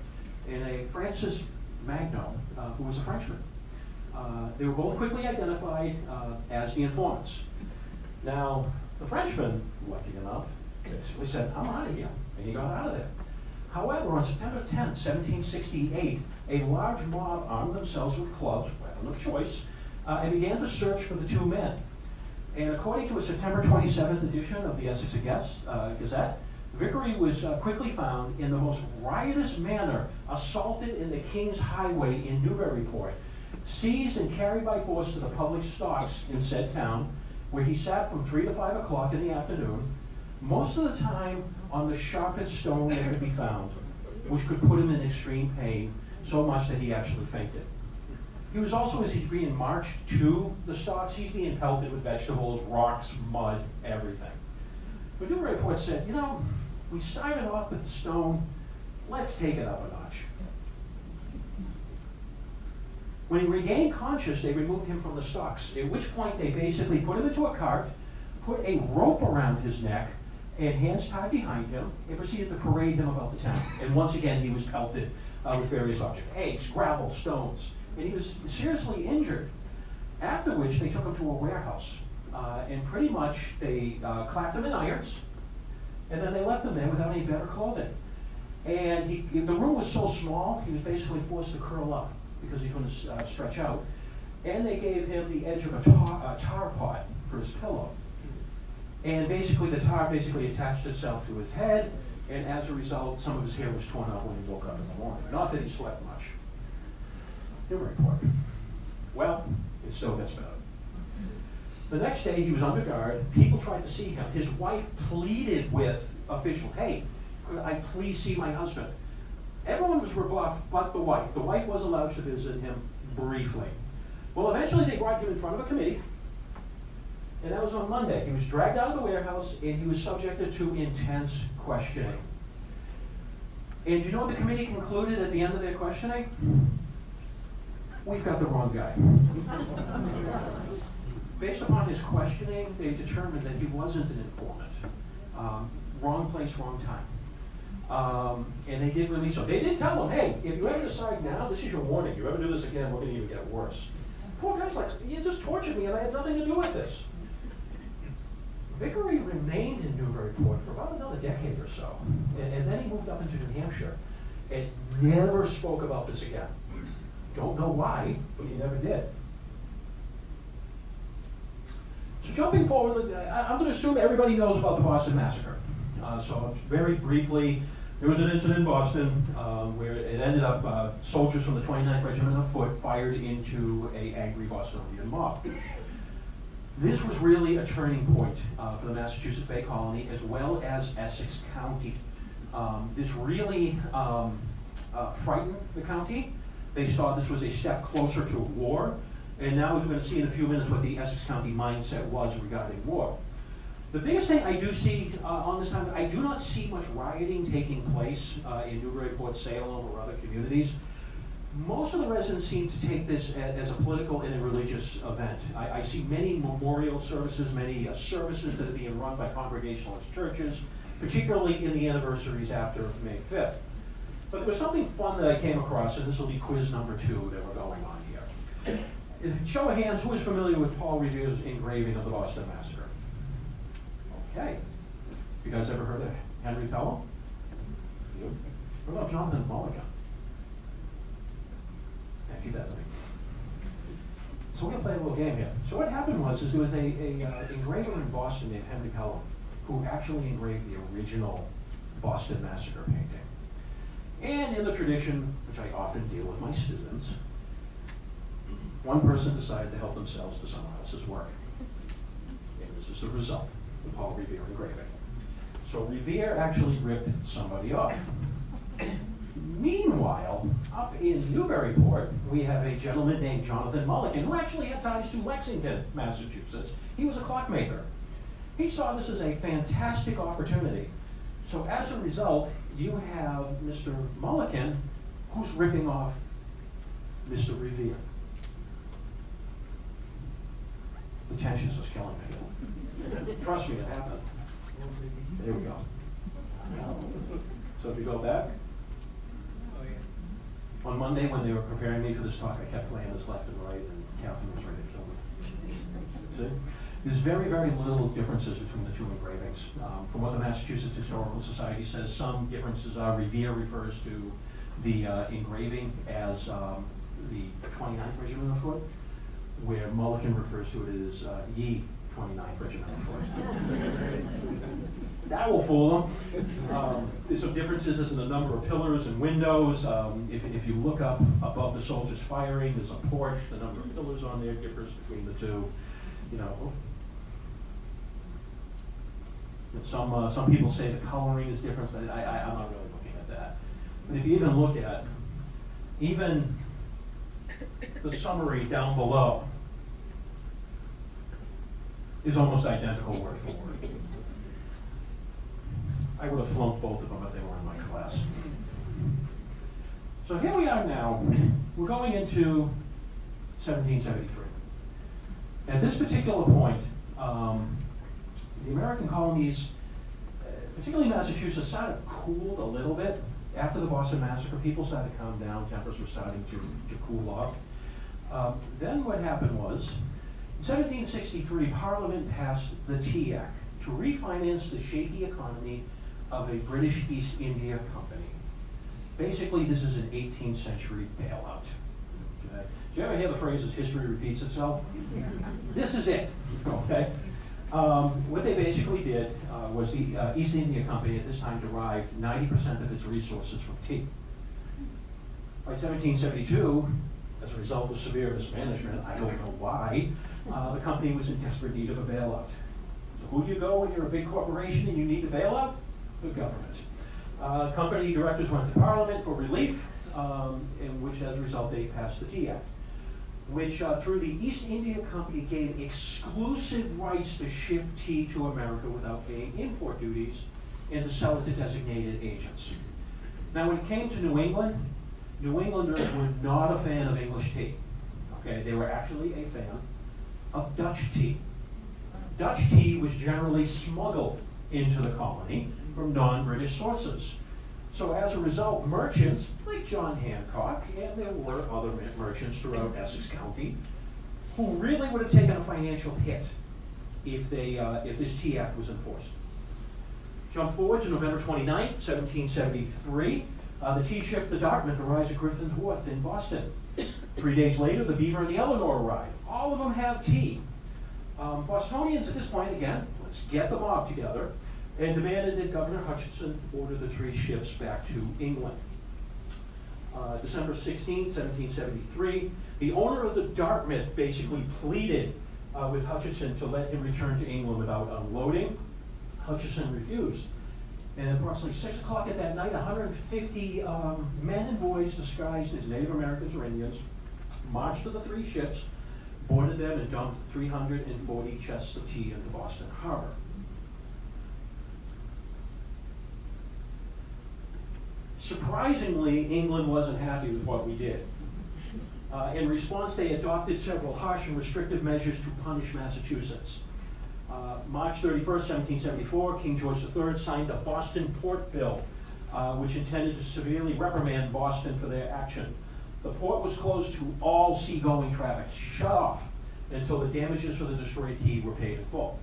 and a Francis Magno, uh, who was a Frenchman. Uh, they were both quickly identified uh, as the informants. Now, the Frenchman, lucky enough, basically said, I'm out of here, and he got out of there. However, on September tenth, seventeen sixty-eight, a large mob armed themselves with clubs, weapon of choice, uh, and began to search for the two men. And according to a September twenty-seventh edition of the Essex uh, Gazette, Vickery was uh, quickly found in the most riotous manner, assaulted in the King's Highway in Newburyport, seized and carried by force to the public stocks in said town, where he sat from three to five o'clock in the afternoon, most of the time on the sharpest stone that could be found, which could put him in extreme pain, so much that he actually fainted. He was also, as he's being marched to the stocks, he's being pelted with vegetables, rocks, mud, everything. But Newburyport said, you know, we started off with the stone, let's take it up a notch. When he regained conscious, they removed him from the stocks, at which point they basically put him into a cart, put a rope around his neck, and hands tied behind him, and proceeded to parade him about the town. And once again, he was pelted uh, with various objects, eggs, gravel, stones, and he was seriously injured. After which, they took him to a warehouse, uh, and pretty much they uh, clapped him in irons, and then they left him there without any better clothing. And he, the room was so small, he was basically forced to curl up because he couldn't uh, stretch out. And they gave him the edge of a tar, a tar pot for his pillow. And basically, the tar basically attached itself to his head, and as a result, some of his hair was torn out when he woke up in the morning. Not that he slept much. They were important. Well, it still gets better. The next day, he was under guard. People tried to see him. His wife pleaded with officials, hey, could I please see my husband? Everyone was rebuffed but the wife. The wife was allowed to visit him briefly. Well, eventually they brought him in front of a committee, and that was on Monday. He was dragged out of the warehouse, and he was subjected to intense questioning. And do you know what the committee concluded at the end of their questioning? We've got the wrong guy. Based upon his questioning, they determined that he wasn't an informant. Um, wrong place, wrong time. Um, and they did release him. They did tell him, hey, if you ever decide now, this is your warning. You ever do this again, we're going to even get worse. Poor guy's like, you just tortured me and I had nothing to do with this. Vickery remained in Newburyport for about another decade or so. And, and then he moved up into New Hampshire and never spoke about this again. Don't know why, but he never did. So jumping forward, I'm going to assume everybody knows about the Boston Massacre. Uh, so very briefly, there was an incident in Boston uh, where it ended up uh, soldiers from the twenty-ninth Regiment of Foot fired into an angry Bostonian mob. This was really a turning point uh, for the Massachusetts Bay Colony as well as Essex County. Um, this really um, uh, frightened the county. They saw this was a step closer to war, and now we're going to see in a few minutes what the Essex County mindset was regarding war. The biggest thing I do see uh, on this time, I do not see much rioting taking place uh, in Newburyport, Salem, or other communities. Most of the residents seem to take this as, as a political and a religious event. I, I see many memorial services, many uh, services that are being run by Congregationalist churches, particularly in the anniversaries after May fifth. But there was something fun that I came across, and this will be quiz number two that we're going on here. Show of hands, who is familiar with Paul Revere's engraving of the Boston Massacre? Okay. You guys ever heard of Henry Pelham? Yep. What about Jonathan Mulligan? Yeah, keep that in mind. So we're going to play a little game here. So what happened was is there was a, a uh, engraver in Boston named Henry Pelham who actually engraved the original Boston Massacre painting. And in the tradition, which I often deal with my students, one person decided to help themselves to someone else's work. And this is the result. The Paul Revere engraving. So Revere actually ripped somebody off. Meanwhile, up in Newburyport, we have a gentleman named Jonathan Mulligan, who actually had ties to Lexington, Massachusetts. He was a clockmaker. He saw this as a fantastic opportunity. So as a result, you have Mister Mulligan, who's ripping off Mister Revere. The tensions is killing me. Trust me, it happened. There we go. So if you go back, on Monday when they were preparing me for this talk, I kept laying this left and right, and Catherine was ready to kill me. See? There's very, very little differences between the two engravings. Um, from what the Massachusetts Historical Society says, some differences are Revere refers to the uh, engraving as um, the twenty-ninth Regiment of Foot, where Mulliken refers to it as uh, Ye twenty-ninth Regiment of Foot. That will fool them. Um, there's some differences as in the number of pillars and windows. Um, if, if you look up above the soldiers firing, there's a porch. The number of pillars on there differs between the two. You know. Some, uh, some people say the coloring is different, but I, I, I'm not really looking at that. But if you even look at even the summary down below is almost identical word for word. I would have flunked both of them if they were in my class. So here we are now. We're going into seventeen seventy-three. At this particular point, um, the American colonies, particularly Massachusetts, sort of cooled a little bit. After the Boston Massacre, people started to calm down. Tempers were starting to, to cool off. Uh, then what happened was, in seventeen sixty-three, Parliament passed the Tea Act to refinance the shaky economy of a British East India Company. Basically, this is an eighteenth century bailout. Okay? Do you ever hear the phrase, history repeats itself? This is it, okay? Um, what they basically did uh, was the uh, East India Company at this time derived ninety percent of its resources from tea. By seventeen seventy-two, as a result of severe mismanagement, I don't know why, uh, the company was in desperate need of a bailout. So who do you go when you're a big corporation and you need a bailout? The government. Uh, company directors went to Parliament for relief, um, in which as a result they passed the Tea Act, which uh, through the East India Company gave exclusive rights to ship tea to America without paying import duties and to sell it to designated agents. Now when it came to New England, New Englanders were not a fan of English tea. Okay, they were actually a fan of Dutch tea. Dutch tea was generally smuggled into the colony from non-British sources. So as a result, merchants like John Hancock, and there were other merchants throughout Essex County, who really would have taken a financial hit if they uh, if this Tea Act was enforced. Jump forward to November twenty-ninth, seventeen seventy-three. Uh, the tea ship, the Dartmouth, arrives at Griffin's Wharf in Boston. Three days later, the Beaver and the Eleanor arrive. All of them have tea. Um, Bostonians at this point, again, let's get the mob together, and demanded that Governor Hutchinson order the three ships back to England. Uh, December sixteenth, seventeen seventy-three, the owner of the Dartmouth basically pleaded uh, with Hutchinson to let him return to England without unloading. Hutchinson refused. And at approximately six o'clock at that night, one hundred fifty um, men and boys disguised as Native Americans or Indians marched to the three ships, boarded them, and dumped three hundred forty chests of tea into Boston Harbor. Surprisingly, England wasn't happy with what we did. Uh, in response, they adopted several harsh and restrictive measures to punish Massachusetts. Uh, March thirty-first, seventeen seventy-four, King George the third signed the Boston Port Bill, uh, which intended to severely reprimand Boston for their action. The port was closed to all seagoing traffic, shut off until the damages for the destroyed tea were paid in full.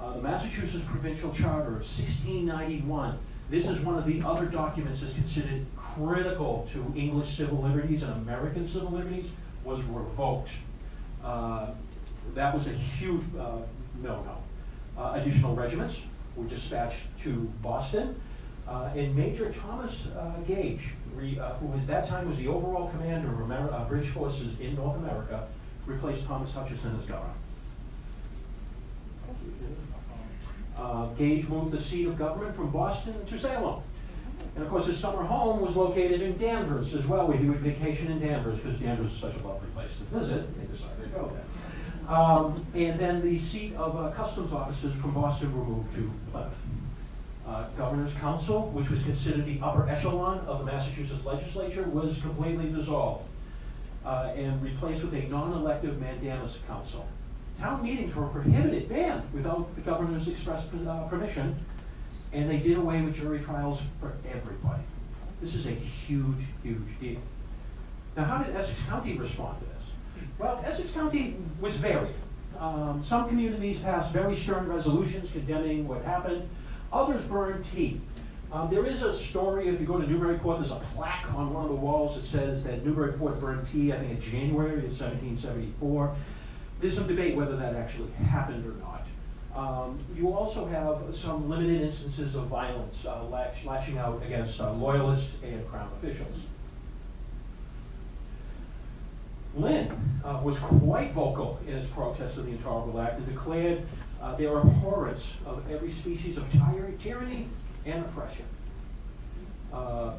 Uh, the Massachusetts Provincial Charter of sixteen ninety-one. This is one of the other documents that's considered critical to English civil liberties and American civil liberties, was revoked. Uh, that was a huge uh, no-no. Uh, additional regiments were dispatched to Boston, uh, and Major Thomas uh, Gage, re, uh, who at that time was the overall commander of Amer uh, British forces in North America, replaced Thomas Hutchinson as governor. Uh, Gage moved the seat of government from Boston to Salem. And of course his summer home was located in Danvers as well. We would vacation in Danvers because Danvers is such a lovely place to visit. They decided to go there. Um, and then the seat of uh, customs officers from Boston were moved to Plymouth. Uh, Governor's Council, which was considered the upper echelon of the Massachusetts legislature, was completely dissolved uh, and replaced with a non-elective mandamus council. Town meetings were prohibited, banned, without the governor's express uh, permission, and they did away with jury trials for everybody. This is a huge, huge deal. Now, how did Essex County respond to this? Well, Essex County was varied. Um, some communities passed very stern resolutions condemning what happened. Others burned tea. Um, there is a story, if you go to Newburyport, there's a plaque on one of the walls that says that Newburyport burned tea, I think in January of seventeen seventy-four. There's some debate whether that actually happened or not. Um, you also have some limited instances of violence uh, lash, lashing out against uh, loyalists and Crown officials. Lynn uh, was quite vocal in his protest of the Intolerable Act and declared uh, their abhorrence of every species of tyr tyranny and oppression. Uh,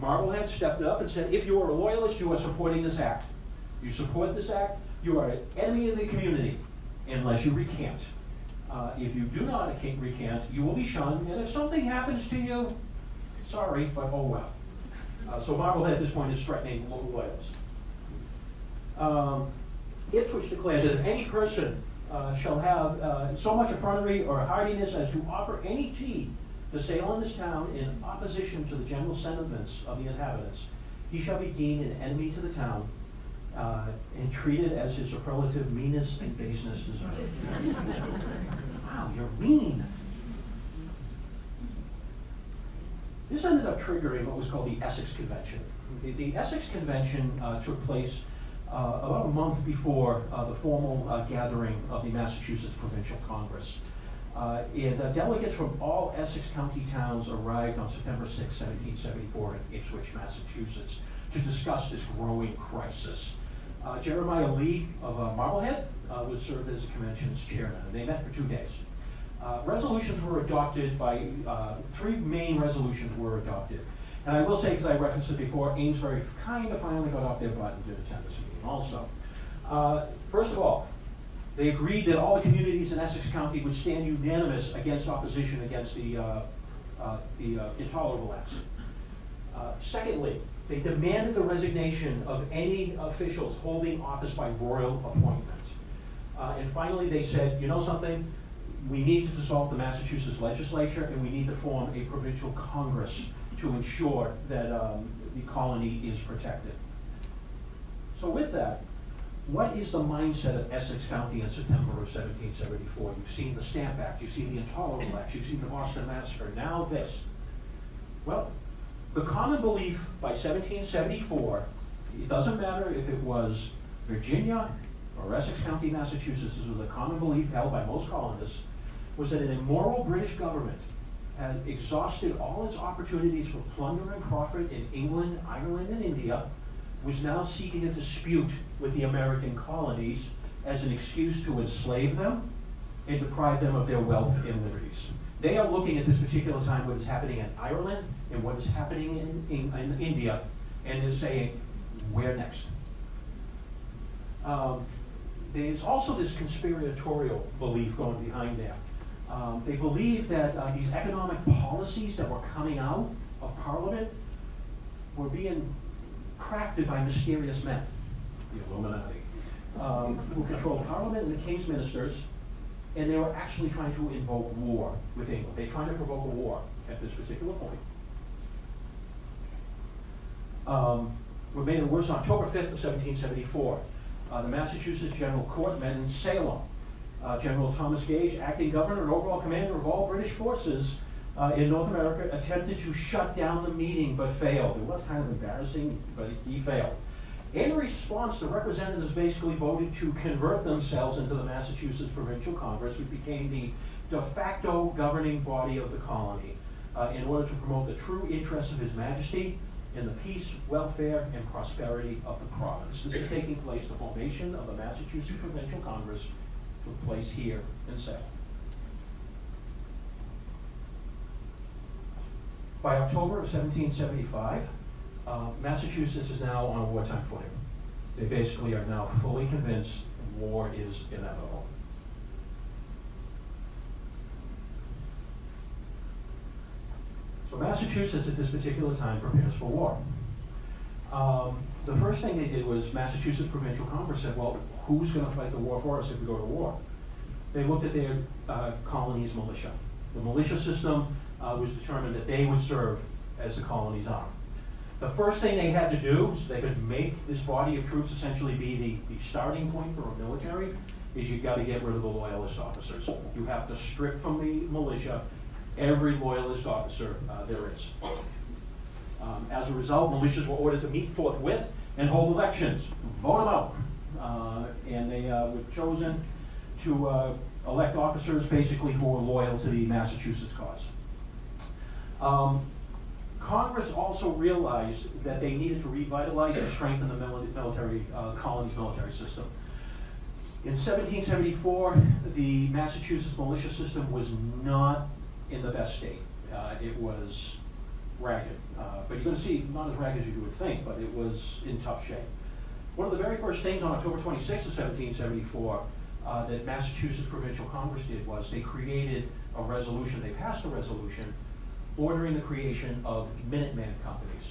Marblehead stepped up and said, if you are a loyalist, you are supporting this act. You support this act, you are an enemy of the community unless you recant. Uh, if you do not recant, you will be shunned, and if something happens to you, sorry, but oh well. Uh, so Marblehead at this point is threatening local loyalists. Um, Ipswich declares that if any person uh, shall have uh, so much effrontery or hardiness as to offer any tea to sale in this town in opposition to the general sentiments of the inhabitants, he shall be deemed an enemy to the town uh, and treated as his superlative meanness and baseness deserve. Wow, you're mean. This ended up triggering what was called the Essex Convention. The, the Essex Convention uh, took place Uh, about a month before uh, the formal uh, gathering of the Massachusetts Provincial Congress. Uh, and uh, delegates from all Essex County towns arrived on September sixth, seventeen seventy-four in Ipswich, Massachusetts, to discuss this growing crisis. Uh, Jeremiah Lee of uh, Marblehead uh, would serve as the convention's chairman, and they met for two days. Uh, resolutions were adopted by, uh, three main resolutions were adopted. And I will say, because I referenced it before, Amesbury kind of finally got off their butt and did attend this meeting also. Uh, first of all, they agreed that all the communities in Essex County would stand unanimous against opposition against the, uh, uh, the uh, Intolerable Acts. Uh, secondly, they demanded the resignation of any officials holding office by royal appointment. Uh, and finally, they said, you know something? We need to dissolve the Massachusetts legislature, and we need to form a provincial congress to ensure that um, the colony is protected. So with that, what is the mindset of Essex County in September of seventeen seventy-four? You've seen the Stamp Act, you've seen the Intolerable Act, you've seen the Boston Massacre, now this. Well, the common belief by seventeen seventy-four, it doesn't matter if it was Virginia or Essex County, Massachusetts, this was a common belief held by most colonists, was that an immoral British government had exhausted all its opportunities for plunder and profit in England, Ireland, and India, was now seeking a dispute with the American colonies as an excuse to enslave them and deprive them of their wealth and liberties. They are looking at this particular time what is happening in Ireland and what is happening in, in, in India, and they're saying, we're next. Um, there's also this conspiratorial belief going behind there. Um, they believed that uh, these economic policies that were coming out of Parliament were being crafted by mysterious men, the Illuminati, um, who controlled Parliament and the King's ministers, and they were actually trying to invoke war with England. They tried to provoke a war at this particular point. Um, what made it worse, on October fifth of seventeen seventy-four, uh, the Massachusetts General Court met in Salem. Uh, General Thomas Gage, acting governor and overall commander of all British forces uh, in North America, attempted to shut down the meeting but failed. It was kind of embarrassing, but he failed. In response, the representatives basically voted to convert themselves into the Massachusetts Provincial Congress, which became the de facto governing body of the colony uh, in order to promote the true interests of His Majesty in the peace, welfare, and prosperity of the province. This is taking place, the formation of the Massachusetts Provincial Congress took place here in Salem. By October of seventeen seventy-five, uh, Massachusetts is now on a wartime footing. They basically are now fully convinced war is inevitable. So Massachusetts at this particular time prepares for war. Um, the first thing they did was Massachusetts Provincial Congress said, well, who's going to fight the war for us if we go to war? They looked at their uh, colony's militia. The militia system uh, was determined that they would serve as the colony's arm. The first thing they had to do, so they could make this body of troops essentially be the, the starting point for a military, is you've got to get rid of the loyalist officers. You have to strip from the militia every loyalist officer uh, there is. Um, as a result, militias were ordered to meet forthwith and hold elections, vote them out. Uh, and they uh, were chosen to uh, elect officers basically who were loyal to the Massachusetts cause. Um, Congress also realized that they needed to revitalize and strengthen the military, uh, colony's military system. In seventeen seventy-four, the Massachusetts militia system was not in the best state. Uh, it was ragged, uh, but you're going to see not as ragged as you would think, but it was in tough shape. One of the very first things on October twenty-sixth of seventeen seventy-four uh, that Massachusetts Provincial Congress did was they created a resolution, they passed a resolution ordering the creation of Minuteman companies.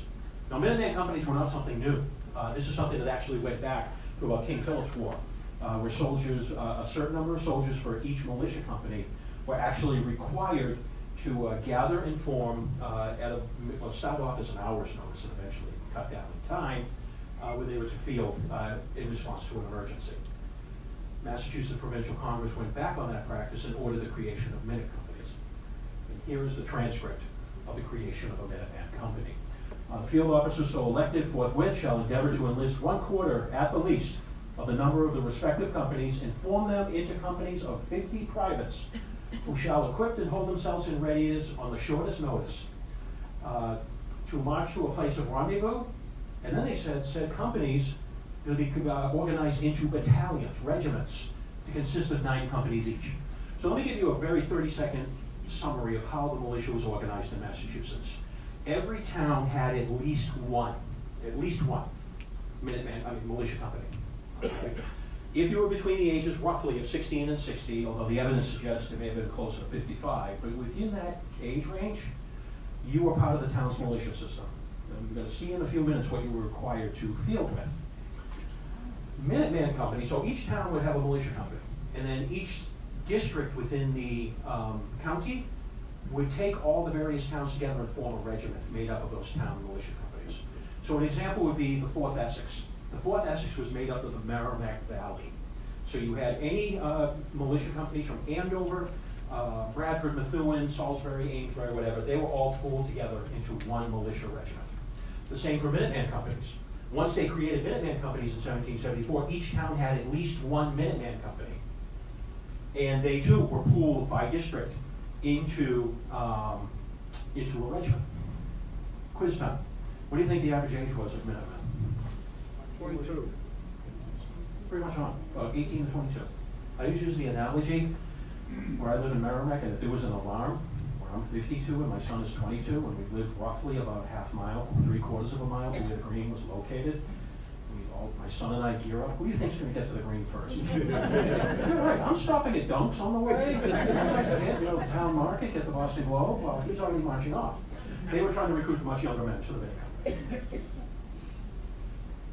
Now, Minuteman companies were not something new. Uh, this is something that actually went back to about King Philip's War, uh, where soldiers, uh, a certain number of soldiers for each militia company were actually required to uh, gather and form, uh, at a, well, start off as an hour's notice and eventually cut down in time, uh, where they were to field uh, in response to an emergency. Massachusetts Provincial Congress went back on that practice and ordered the creation of minute companies. And here is the transcript of the creation of a Minuteman company. Uh, the field officers so elected forthwith shall endeavor to enlist one quarter, at the least, of the number of the respective companies and form them into companies of fifty privates who shall equip and hold themselves in readiness on the shortest notice uh, to march to a place of rendezvous. And then they said, said companies will be uh, organized into battalions, regiments, to consist of nine companies each. So let me give you a very thirty second summary of how the militia was organized in Massachusetts. Every town had at least one, at least one Minuteman, I mean, militia company. Okay. If you were between the ages roughly of sixteen and sixty, although the evidence suggests it may have been closer to fifty-five, but within that age range, you were part of the town's militia system. And you're going to see in a few minutes what you were required to field with. Minuteman company, so each town would have a militia company, and then each district within the um, county would take all the various towns together and form a regiment made up of those town militia companies. So an example would be the fourth Essex. The fourth Essex was made up of the Merrimack Valley. So you had any uh, militia companies from Andover, uh, Bradford, Methuen, Salisbury, Amesbury, whatever, they were all pulled together into one militia regiment. The same for Minuteman companies. Once they created Minuteman companies in seventeen seventy-four, each town had at least one Minuteman company. And they too were pooled by district into, um, into a regiment. Quiz time. What do you think the average age was of Minutemen? twenty-two. Pretty much on, about eighteen to twenty-two. I usually use the analogy where I live in Merrimack, and if there was an alarm, where I'm fifty-two and my son is twenty-two, and we lived roughly about a half mile, three quarters of a mile from where the green was located, we all, my son and I gear up. Who do you think's going to get to the green first? You're right, I'm stopping at Dunk's on the way. You know, the town market, get the Boston Globe. Well, he's already marching off. They were trying to recruit much younger men to the Bay.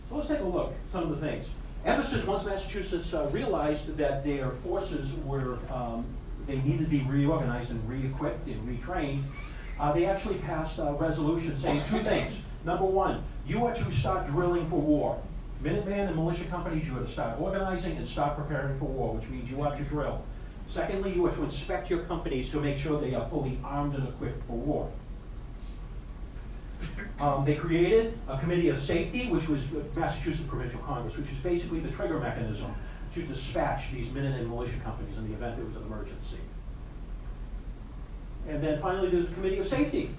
So let's take a look at some of the things. Emphasis, once Massachusetts uh, realized that their forces were, um, they needed to be reorganized and re-equipped and retrained, uh, they actually passed a resolution saying two things. Number one, you are to start drilling for war. Minuteman and militia companies, you are to start organizing and start preparing for war, which means you are to drill. Secondly, you are to inspect your companies to make sure they are fully armed and equipped for war. Um, they created a committee of safety, which was the Massachusetts Provincial Congress, which is basically the trigger mechanism to dispatch these minute and militia companies in the event there was an emergency. And then finally, there's a committee of safety.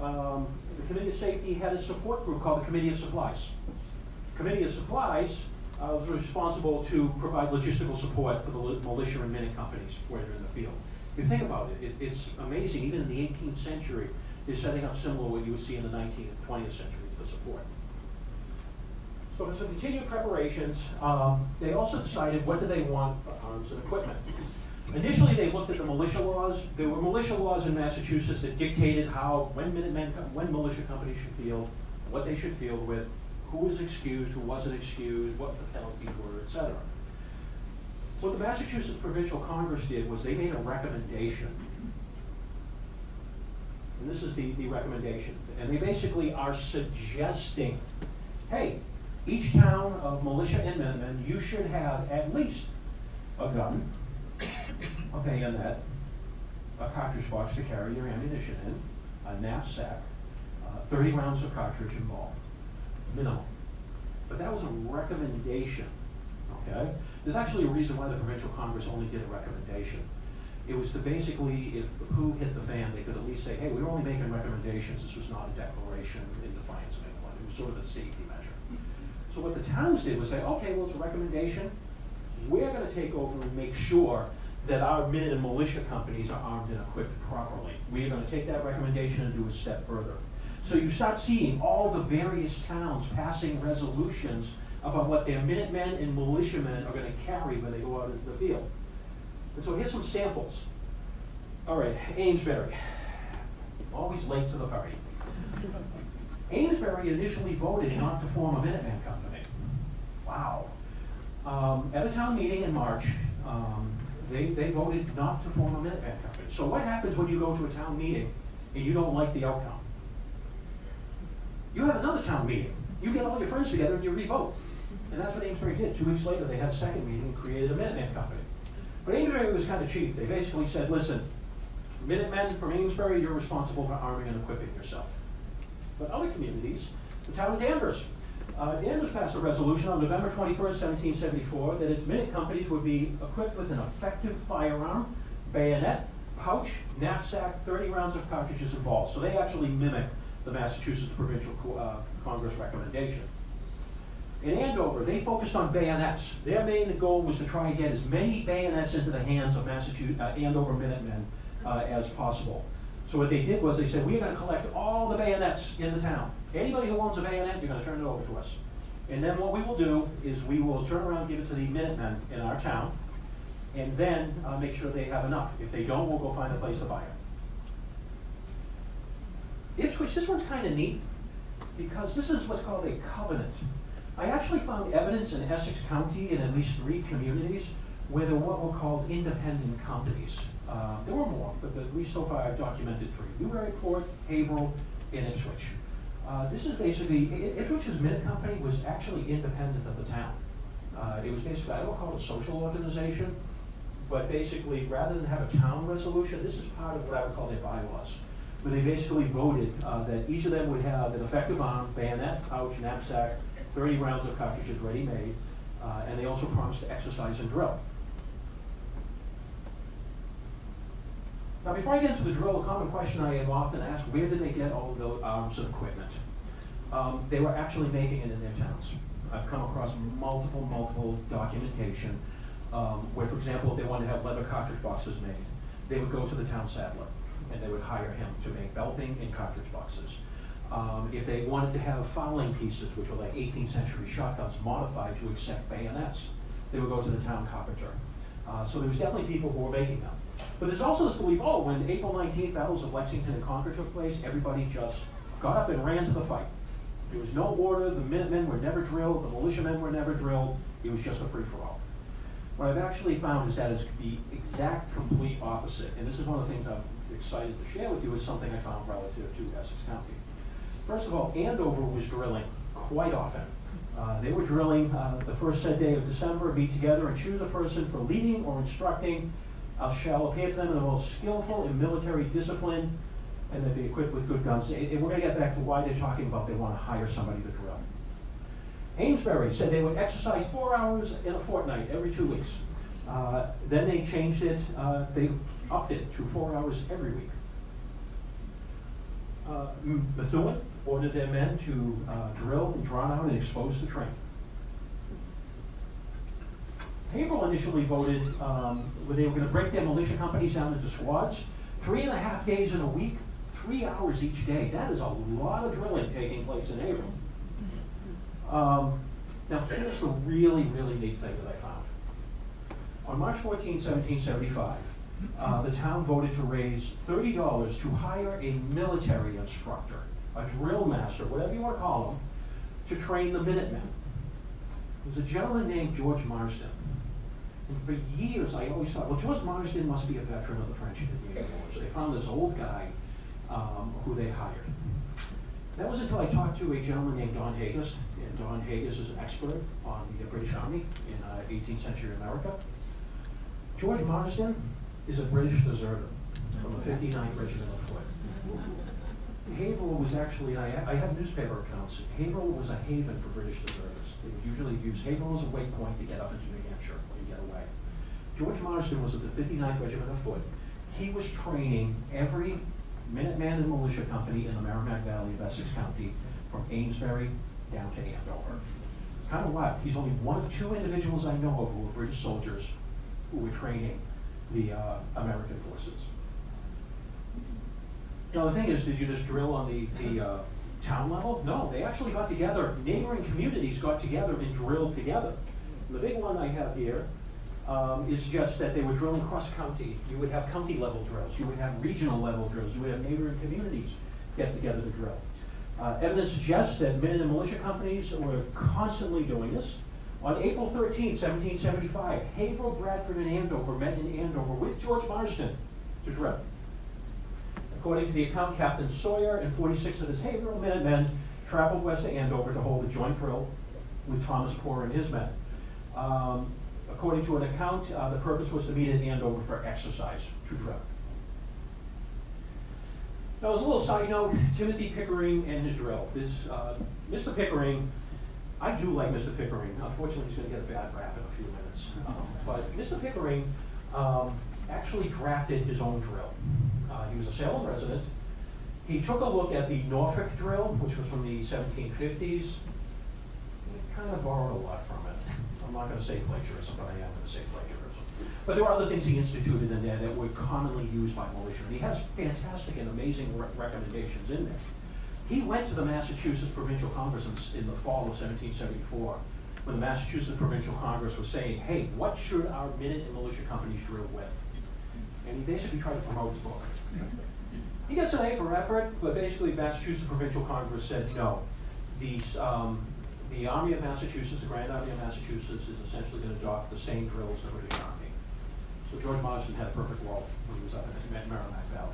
Um, the committee of safety had a support group called the Committee of Supplies. The Committee of Supplies uh, was responsible to provide logistical support for the militia and minute companies where they're in the field. If you think about it, it it's amazing, even in the eighteenth century, they're setting up similar to what you would see in the nineteenth and twentieth centuries for support. So as a continued preparations, um, they also decided what do they want for arms and equipment. Initially, they looked at the militia laws. There were militia laws in Massachusetts that dictated how, when Minutemen, when militia companies should field, what they should field with, who was excused, who wasn't excused, what the penalties were, et cetera. What the Massachusetts Provincial Congress did was they made a recommendation and this is the, the recommendation, and they basically are suggesting, hey, each town of militia and minutemen, you should have at least a gun, okay, and that, a cartridge box to carry your ammunition in, a knapsack, uh, thirty rounds of cartridge and ball, minimum. But that was a recommendation, okay? There's actually a reason why the Provincial Congress only did a recommendation. It was to basically, if who hit the fan, they could at least say, hey, we were only making recommendations. This was not a declaration in defiance of England. It was sort of a safety measure. So what the towns did was say, okay, well, it's a recommendation. We're going to take over and make sure that our men and militia companies are armed and equipped properly. We are going to take that recommendation and do a step further. So you start seeing all the various towns passing resolutions about what their minutemen and militiamen are going to carry when they go out into the field. And so here's some samples. All right, Amesbury. Always late to the party. Amesbury initially voted not to form a Minuteman Company. Wow. Um, at a town meeting in March, um, they, they voted not to form a Minuteman Company. So what happens when you go to a town meeting and you don't like the outcome? You have another town meeting. You get all your friends together and you re-vote. And that's what Amesbury did. Two weeks later, they had a second meeting and created a Minuteman Company. But Amesbury was kind of cheap. They basically said, listen, Minutemen from Amesbury, you're responsible for arming and equipping yourself. But other communities, the town of Danvers. Uh, Danvers passed a resolution on November twenty-first, seventeen seventy-four, that its minute companies would be equipped with an effective firearm, bayonet, pouch, knapsack, thirty rounds of cartridges and balls. So they actually mimic the Massachusetts Provincial Co uh, Congress recommendation. In Andover, they focused on bayonets. Their main goal was to try and get as many bayonets into the hands of Massachusetts, uh, Andover Minutemen uh, as possible. So what they did was they said, we're going to collect all the bayonets in the town. Anybody who owns a bayonet, you're going to turn it over to us. And then what we will do is we will turn around and give it to the Minutemen in our town, and then uh, make sure they have enough. If they don't, we'll go find a place to buy it. Ipswich, this one's kind of neat, because this is what's called a covenant. I actually found evidence in Essex County in at least three communities where there were what were called independent companies. Uh, there were more, but we so far have documented three: Newburyport, Haverhill, and Ipswich. Uh, this is basically, Ipswich's Minute Company was actually independent of the town. Uh, it was basically, I don't call it a social organization, but basically rather than have a town resolution, this is part of what I would call their bylaws, where they basically voted uh, that each of them would have an effective arm, bayonet, pouch, knapsack, thirty rounds of cartridges ready-made, uh, and they also promised to exercise and drill. Now, before I get into the drill, a common question I am often asked, where did they get all of those arms and equipment? Um, they were actually making it in their towns. I've come across multiple, multiple documentation um, where, for example, if they wanted to have leather cartridge boxes made, they would go to the town saddler, and they would hire him to make belting and cartridge boxes. Um, if they wanted to have fowling pieces, which were like eighteenth century shotguns modified to accept bayonets, they would go to the town carpenter. Uh, so there was definitely people who were making them. But there's also this belief, oh, when April nineteenth battles of Lexington and Concord took place, everybody just got up and ran to the fight. There was no order, the Minutemen were never drilled, the militiamen were never drilled, it was just a free-for-all. What I've actually found is that it's the exact complete opposite, and this is one of the things I'm excited to share with you is something I found relative to Essex County. First of all, Andover was drilling quite often. Uh, they were drilling uh, the first said day of December, meet together and choose a person for leading or instructing, uh, shall appear to them in the most skillful and military discipline, and they'll be equipped with good guns. And, and we're going to get back to why they're talking about they want to hire somebody to drill. Amesbury said they would exercise four hours in a fortnight every two weeks. Uh, then they changed it, uh, they upped it to four hours every week. Uh, Methuen ordered their men to uh, drill and draw out and expose the train. Haverhill initially voted um, where they were going to break their militia companies down into squads. Three and a half days in a week, three hours each day. That is a lot of drilling taking place in Haverhill. Um, now here's the really, really neat thing that I found. On March fourteenth, seventeen seventy-five, Uh, the town voted to raise thirty dollars to hire a military instructor, a drill master, whatever you want to call him, to train the Minutemen. There's a gentleman named George Marsden. And for years I always thought, well, George Marsden must be a veteran of the French and Indian War. They found this old guy um, who they hired. That was until I talked to a gentleman named Don Hagis, and Don Hagis is an expert on the British Army in uh, eighteenth century America. George Marsden is a British deserter from the fifty-ninth Regiment of Foot. Haverhill was actually, I, I have newspaper accounts, Haverhill was a haven for British deserters. They would usually use Haverhill as a waypoint to get up into New Hampshire and get away. George Marsden was at the fifty-ninth Regiment of Foot. He was training every Minuteman and militia company in the Merrimack Valley of Essex County from Amesbury down to Andover. Kind of wild. He's only one of two individuals I know of who were British soldiers who were training the uh, American forces. Now the thing is, did you just drill on the, the uh, town level? No, they actually got together, neighboring communities got together and drilled together. And the big one I have here um, is just that they were drilling cross-county. You would have county level drills, you would have regional level drills, you would have neighboring communities get together to drill. Uh, evidence suggests that men and militia companies were constantly doing this. On April thirteenth, seventeen seventy-five, Haverhill, Bradford, and Andover met in Andover with George Marsden to drill. According to the account, Captain Sawyer and forty-six of his Haverhill Minutemen traveled west to Andover to hold a joint drill with Thomas Poor and his men. Um, according to an account, uh, the purpose was to meet in Andover for exercise to drill. Now, as a little side note, Timothy Pickering and his drill. This, uh, Mister Pickering, I do like Mister Pickering. Unfortunately, he's going to get a bad rap in a few minutes. Um, but Mister Pickering um, actually drafted his own drill. Uh, he was a Salem resident. He took a look at the Norfolk drill, which was from the seventeen fifties. He kind of borrowed a lot from it. I'm not going to say plagiarism, but I am going to say plagiarism. But there were other things he instituted in there that were commonly used by militia. And he has fantastic and amazing re recommendations in there. He went to the Massachusetts Provincial Congress in the fall of seventeen seventy-four, when the Massachusetts Provincial Congress was saying, hey, what should our minute and militia companies drill with? And he basically tried to promote his book. He gets an A for effort, but basically Massachusetts Provincial Congress said no. The, um, the Army of Massachusetts, the Grand Army of Massachusetts, is essentially going to adopt the same drills as the British Army. So George Marsden had a perfect role when he was up in the Merrimack Valley.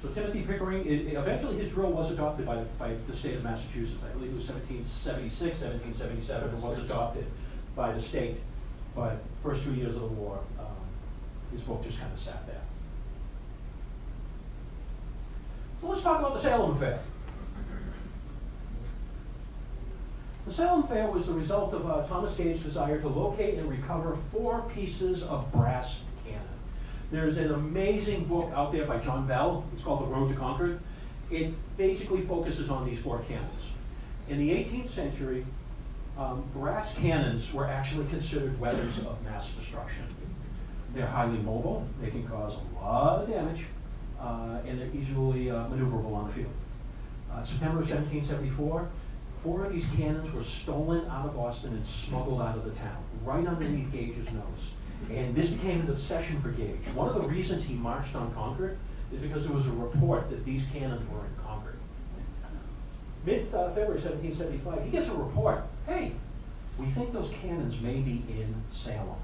So Timothy Pickering, it, it, eventually his drill was adopted by, by the state of Massachusetts. I believe it was seventeen seventy-six, seventeen seventy-seven, it was adopted by the state. But first two years of the war, um, his book just kind of sat there. So let's talk about the Salem Affair. The Salem Affair was the result of uh, Thomas Gage's desire to locate and recover four pieces of brass cannon. There's an amazing book out there by John Bell. It's called The Road to Concord. It basically focuses on these four cannons. In the eighteenth century, um, brass cannons were actually considered weapons of mass destruction. They're highly mobile. They can cause a lot of damage. Uh, and they're easily uh, maneuverable on the field. Uh, September of seventeen seventy-four, four of these cannons were stolen out of Boston and smuggled out of the town, right underneath Gage's nose. And this became an obsession for Gage. One of the reasons he marched on Concord is because there was a report that these cannons were in Concord. Mid-February seventeen seventy-five, he gets a report, hey, we think those cannons may be in Salem.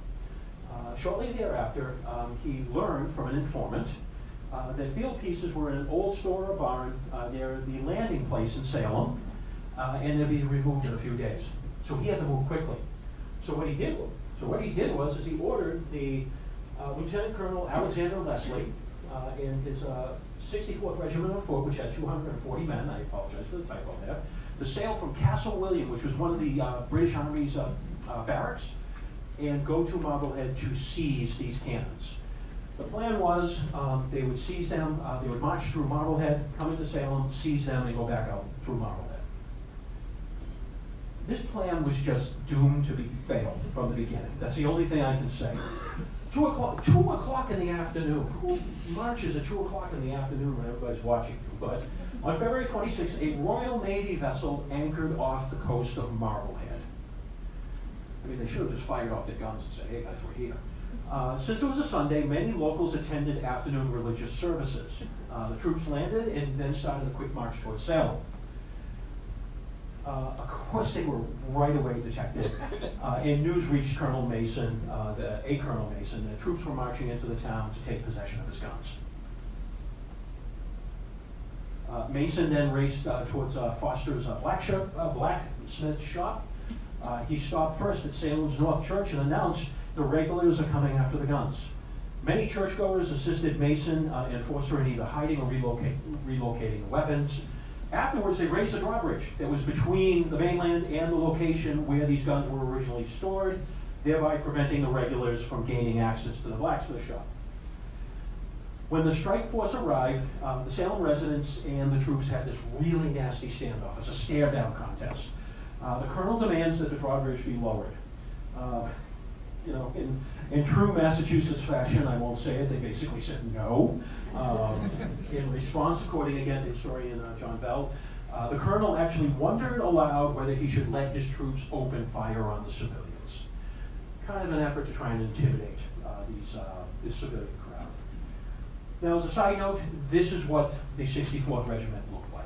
Uh, shortly thereafter, um, he learned from an informant Uh, the field pieces were in an old store or barn uh, near the landing place in Salem, uh, and they'd be removed in a few days. So he had to move quickly. So what he did, so what he did was, is he ordered the uh, Lieutenant Colonel Alexander Leslie uh, in his uh, sixty-fourth Regiment of Foot, which had two hundred forty men. I apologize for the typo there. To sail from Castle William, which was one of the uh, British Army's uh, uh, barracks, and go to Marblehead to seize these cannons. The plan was um, they would seize them, uh, they would march through Marblehead, come into Salem, seize them, and go back out through Marblehead. This plan was just doomed to be failed from the beginning. That's the only thing I can say. Two o'clock, two o'clock in the afternoon. Who marches at two o'clock in the afternoon when everybody's watching? But on February twenty-sixth, a Royal Navy vessel anchored off the coast of Marblehead. I mean, they should have just fired off their guns and said, hey guys, we're here. Uh, since it was a Sunday, many locals attended afternoon religious services. Uh, the troops landed and then started a quick march towards Salem. Uh, of course, they were right away detected, uh, and news reached Colonel Mason, uh, the, a Colonel Mason, that troops were marching into the town to take possession of his guns. Uh, Mason then raced uh, towards uh, Foster's uh, black shop, uh, blacksmith shop. Uh, he stopped first at Salem's North Church and announced the regulars are coming after the guns. Many churchgoers assisted Mason uh, and Foster in either hiding or relocate, relocating the weapons. Afterwards, they raised a drawbridge that was between the mainland and the location where these guns were originally stored, thereby preventing the regulars from gaining access to the blacksmith shop. When the strike force arrived, um, the Salem residents and the troops had this really nasty standoff. It's a stare-down contest. Uh, the colonel demands that the drawbridge be lowered. Uh, you know, in, in true Massachusetts fashion, I won't say it, they basically said no. Um, in response, according again to historian uh, John Bell, uh, the colonel actually wondered aloud whether he should let his troops open fire on the civilians. Kind of an effort to try and intimidate uh, these, uh, this civilian crowd. Now, as a side note, this is what the sixty-fourth Regiment looked like.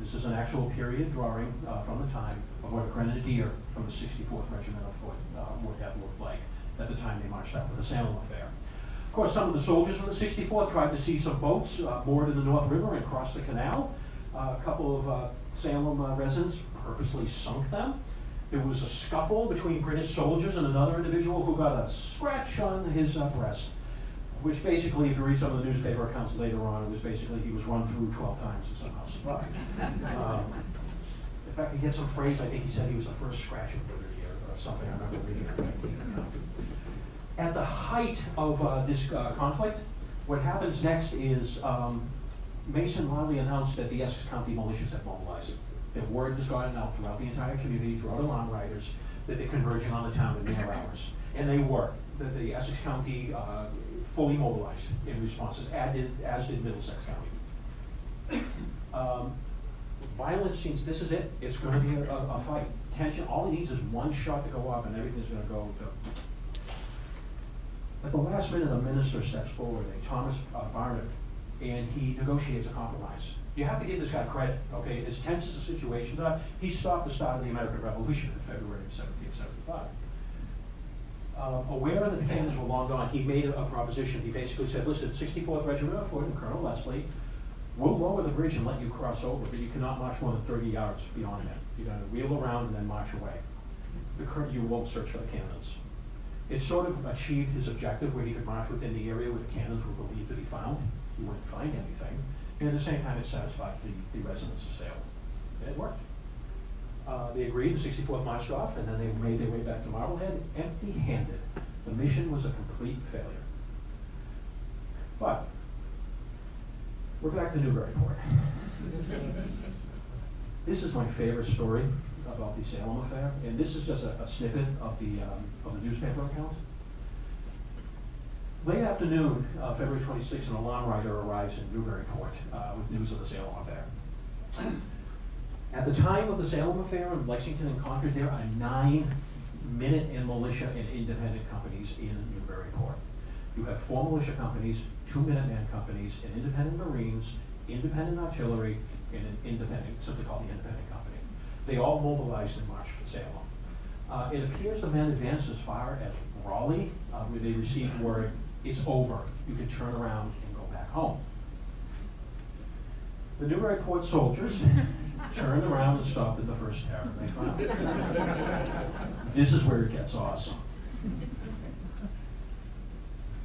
This is an actual period drawing uh, from the time of what a grenadier from the sixty-fourth Regiment of Foot uh, would have looked like at the time they marched out for the Salem affair. Of course, some of the soldiers from the sixty-fourth tried to seize some boats uh, moored in the North River and crossed the canal. Uh, a couple of uh, Salem uh, residents purposely sunk them. There was a scuffle between British soldiers and another individual who got a scratch on his uh, breast, which basically, if you read some of the newspaper accounts later on, it was basically he was run through twelve times and somehow survived. Um, in fact, he had some phrase, I think he said he was the first scratch of the year or something, I remember reading correctly. At the height of uh, this uh, conflict, what happens next is um, Mason loudly announced that the Essex County militias had mobilized. That word was gotten out throughout the entire community, throughout alarm riders, that they're converging on the town in their hours. And they were. The, the Essex County uh, fully mobilized in responses, as did, as did Middlesex County. Um, violence seems, this is it. It's going to be a, a, a fight. Tension, all it needs is one shot to go off and everything's going to go to. At the last minute, the minister steps forward, a Thomas uh, Barnard, and he negotiates a compromise. You have to give this guy credit, okay? As tense as the situation is, he stopped the start of the American Revolution in February of seventeen seventy-five. Uh, aware that the Canadians were long gone, he made a, a proposition. He basically said, listen, sixty-fourth Regiment of Foot and Colonel Leslie, we'll lower the bridge and let you cross over, but you cannot march more than thirty yards beyond it. You've got to wheel around and then march away. The you won't search for the cannons. It sort of achieved his objective where he could march within the area where the cannons were believed to be found. He wouldn't find anything. And at the same time, it satisfied the, the residents of Salem. It worked. Uh, they agreed, the sixty-fourth marched off, and then they made their way back to Marblehead empty-handed. The mission was a complete failure. But we're back to Newburyport. This is my favorite story about the Salem affair, and this is just a, a snippet of the, um, of the newspaper account. Late afternoon, uh, February twenty-sixth, an alarm rider arrives in Newburyport uh, with news of the Salem affair. At the time of the Salem affair in Lexington and Concord, there are nine Minutemen militia and independent companies in Newburyport. You have four militia companies, two Minuteman companies, an independent Marines, independent artillery, and an independent, something called the independent company. They all mobilized and marched for Salem. Uh, it appears the men advanced as far as Raleigh, uh, where they received word, it's over. You can turn around and go back home. The Newburyport soldiers turned around and stopped at the first tavern they found. This is where it gets awesome.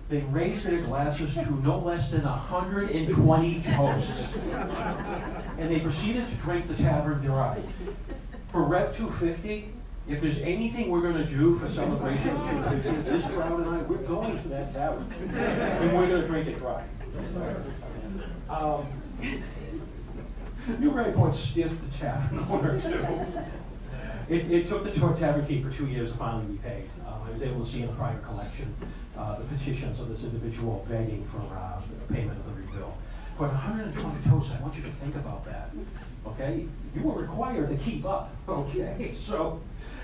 They raised their glasses to no less than one hundred twenty toasts, and they proceeded to drink the tavern dry. For Rev two fifty, if there's anything we're going to do for celebration of two fifty, this crowd and I, we're going to that tavern. And we're going to drink it dry. Um, Newburyport stiffed the tavern owner, too. It, it took the tavern key for two years to finally be paid. Um, I was able to see in a private collection uh, the petitions of this individual begging for uh, payment of the rebill. But one hundred twenty toasts, I want you to think about that. Okay? You were required to keep up. Okay? So,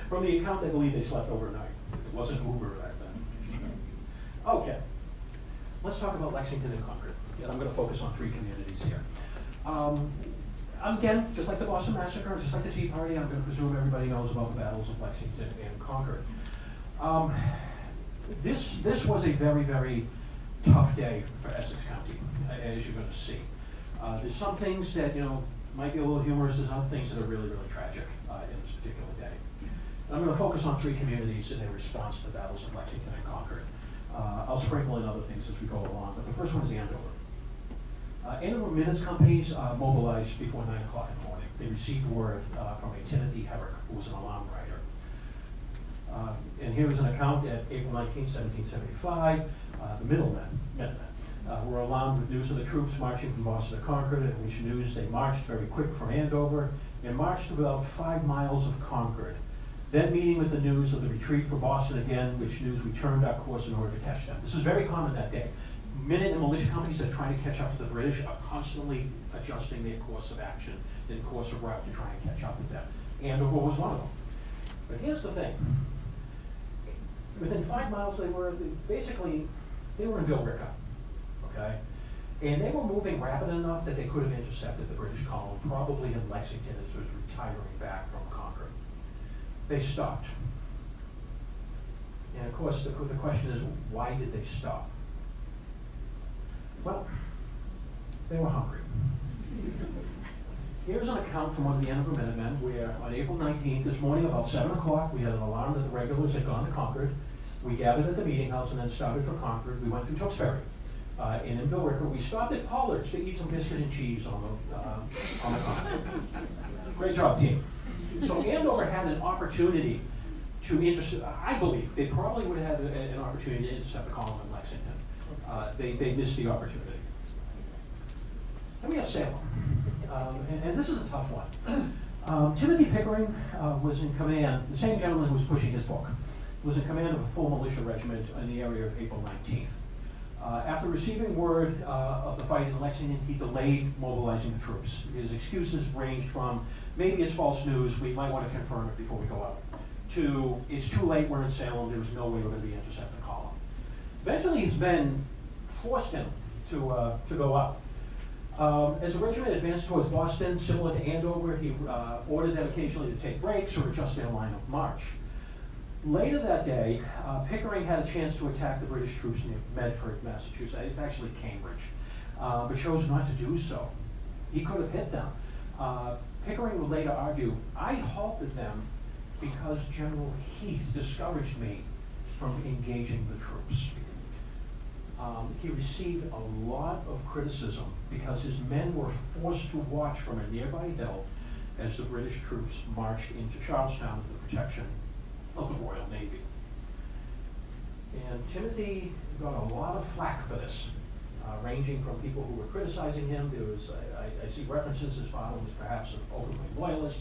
from the account, I believe they slept overnight. It wasn't Uber back then. Okay. Let's talk about Lexington and Concord. And I'm going to focus on three communities here. Um, again, just like the Boston Massacre, just like the Tea Party, I'm going to presume everybody knows about the battles of Lexington and Concord. Um, this, this was a very, very tough day for Essex County, as you're going to see. Uh, there's some things that, you know, might be a little humorous. There's other things that are really, really tragic uh, in this particular day. I'm going to focus on three communities in their response to the battles of Lexington and Concord. Uh, I'll sprinkle in other things as we go along, but the first one is Andover. Uh, Andover Minutes Companies uh, mobilized before nine o'clock in the morning. They received word uh, from a Timothy Herrick, who was an alarm writer. Uh, and here is an account at April nineteenth, seventeen seventy-five. Uh, the Minutemen uh, were alarmed with news of the troops marching from Boston to Concord, at which news they marched very quick from Andover and marched about five miles of Concord. Then meeting with the news of the retreat for Boston again, which news we turned our course in order to catch them. This is very common that day. Minute and militia companies that are trying to catch up to the British are constantly adjusting their course of action and course of route to try and catch up with them. Andover was one of them. But here's the thing. Within five miles they were, basically, they were in Billerica, okay? And they were moving rapid enough that they could have intercepted the British column, probably in Lexington as it was retiring back from Concord. They stopped. And of course, the, the question is, why did they stop? Well, they were hungry. Here's an account from one of the Andover Minutemen where on April nineteenth, this morning about seven o'clock, we had an alarm that the regulars had gone to Concord. We gathered at the meeting house and then started for Concord. We went through Tewksbury. Uh, and in Billerica, we stopped at Pollard's to eat some biscuit and cheese on the, uh, on the Concord. Great job, team. So Andover had an opportunity to intercept, I believe, they probably would have had a, an opportunity to intercept the column in Lexington. Uh, they, they missed the opportunity. Let me have Salem. Um, and, and this is a tough one. Um, Timothy Pickering uh, was in command, the same gentleman who was pushing his book, was in command of a full militia regiment in the area of April nineteenth. Uh, after receiving word uh, of the fight in Lexington, he delayed mobilizing the troops. His excuses ranged from, maybe it's false news, we might want to confirm it before we go out, to, it's too late, we're in Salem, there's no way we're going to be intercepting the column. Eventually, his men forced him to, uh, to go out. Um, as the regiment advanced towards Boston, similar to Andover, he uh, ordered them occasionally to take breaks or adjust their line of march. Later that day, uh, Pickering had a chance to attack the British troops near Medford, Massachusetts. It's actually Cambridge, uh, but chose not to do so. He could have hit them. Uh, Pickering would later argue, I halted them because General Heath discouraged me from engaging the troops. Um, he received a lot of criticism because his men were forced to watch from a nearby hill as the British troops marched into Charlestown for the protection of the Royal Navy. And Timothy got a lot of flack for this, uh, ranging from people who were criticizing him. There was, I, I, I see references, his father was perhaps an openly loyalist.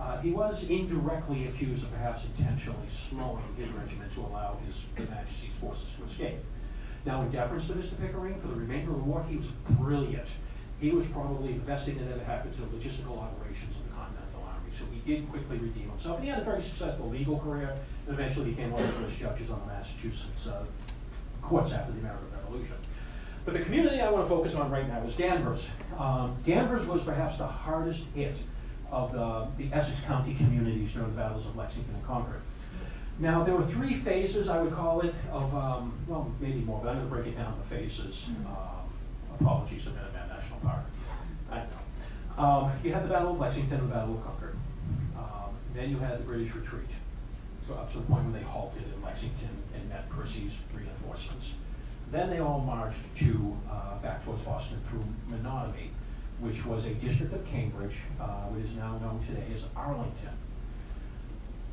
Uh, he was indirectly accused of perhaps intentionally slowing his regiment to allow his, his Majesty's forces to escape. Now, in deference to Mister Pickering, for the remainder of the war, he was brilliant. He was probably the best thing that ever happened to logistical operations of the Continental Army, so he did quickly redeem himself. And he had a very successful legal career, and eventually became one of the first judges on the Massachusetts uh, courts after the American Revolution. But the community I want to focus on right now is Danvers. Um, Danvers was perhaps the hardest hit of the, the Essex County communities during the battles of Lexington and Concord. Now, there were three phases, I would call it, of, um, well, maybe more, but I'm going to break it down into phases. Um, apologies to Minuteman National Park. I don't know. Um, you had the Battle of Lexington and the Battle of Concord. Um, then you had the British retreat, so up to the point where they halted in Lexington and met Percy's reinforcements. Then they all marched to, uh, back towards Boston through Menotomy, which was a district of Cambridge, uh, which is now known today as Arlington.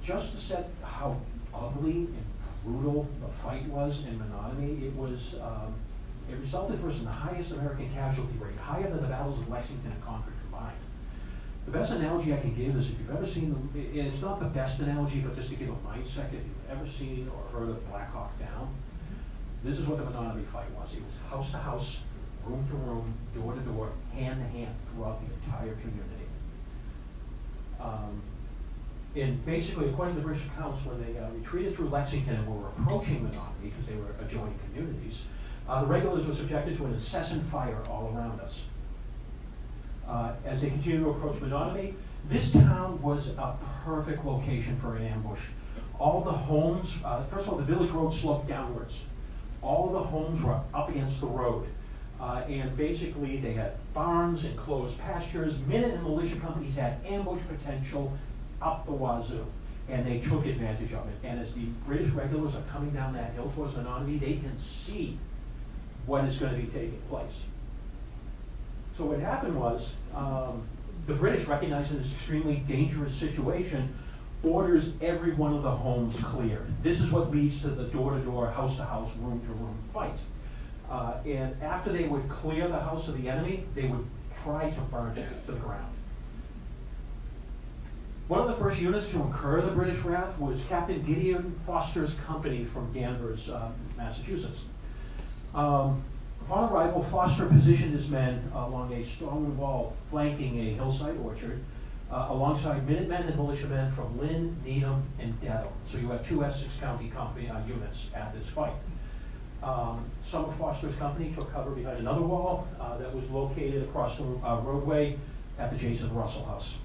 Just to set how ugly and brutal the fight was in Menotomy, it was, um, it resulted first in the highest American casualty rate, higher than the battles of Lexington and Concord combined. The best analogy I can give is if you've ever seen, the, and it's not the best analogy, but just to give a mindset, if you've ever seen or heard of Black Hawk Down, this is what the Menotomy fight was. It was house to house, room to room, door to door, hand to hand throughout the entire community. Um, And basically, according to the British accounts, when they uh, retreated through Lexington and were approaching Menotomy, because they were adjoining communities, uh, the regulars were subjected to an incessant fire all around us. Uh, as they continued to approach Menotomy, this town was a perfect location for an ambush. All the homes, uh, first of all, the village road sloped downwards. All the homes were up against the road. Uh, and basically, they had barns, enclosed pastures. Minute and militia companies had ambush potential up the wazoo, and they took advantage of it. And as the British regulars are coming down that hill towards Menominee, they can see what is going to be taking place. So what happened was, um, the British, recognizing this extremely dangerous situation, orders every one of the homes cleared. This is what leads to the door-to-door, house-to-house, room-to-room fight. Uh, and after they would clear the house of the enemy, they would try to burn it to the ground. One of the first units to incur the British wrath was Captain Gideon Foster's company from Danvers, uh, Massachusetts. Um, upon arrival, Foster positioned his men along a stone wall flanking a hillside orchard, uh, alongside Minutemen and militiamen from Lynn, Needham, and Dedham. So you have two Essex County company, uh, units at this fight. Um, some of Foster's company took cover behind another wall uh, that was located across the uh, roadway at the Jason Russell house.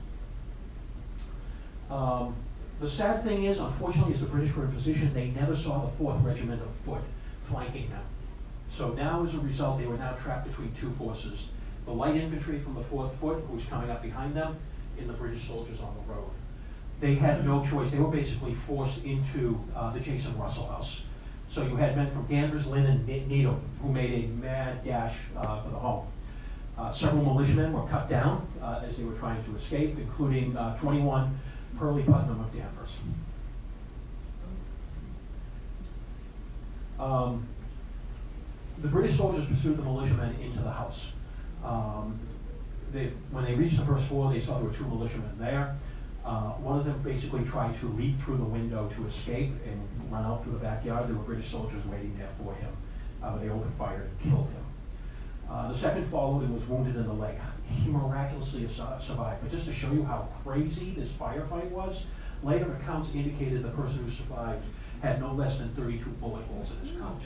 Um, the sad thing is, unfortunately, as the British were in position, they never saw the fourth Regiment of Foot flanking them. So now, as a result, they were now trapped between two forces. The light infantry from the fourth Foot, who was coming up behind them, and the British soldiers on the road. They had no choice. They were basically forced into uh, the Jason Russell house. So you had men from Danvers, Lynn, and Needham, who made a mad dash uh, for the home. Uh, several militiamen were cut down uh, as they were trying to escape, including uh, twenty-one Pearly Putnam of Danvers. Um, the British soldiers pursued the militiamen into the house. Um, they, when they reached the first floor, they saw there were two militiamen there. Uh, one of them basically tried to leap through the window to escape and run out through the backyard. There were British soldiers waiting there for him. Uh, they opened fire and killed him. Uh, the second followed and was wounded in the leg. He miraculously survived. But just to show you how crazy this firefight was, later accounts indicated the person who survived had no less than thirty-two bullet holes in his coat.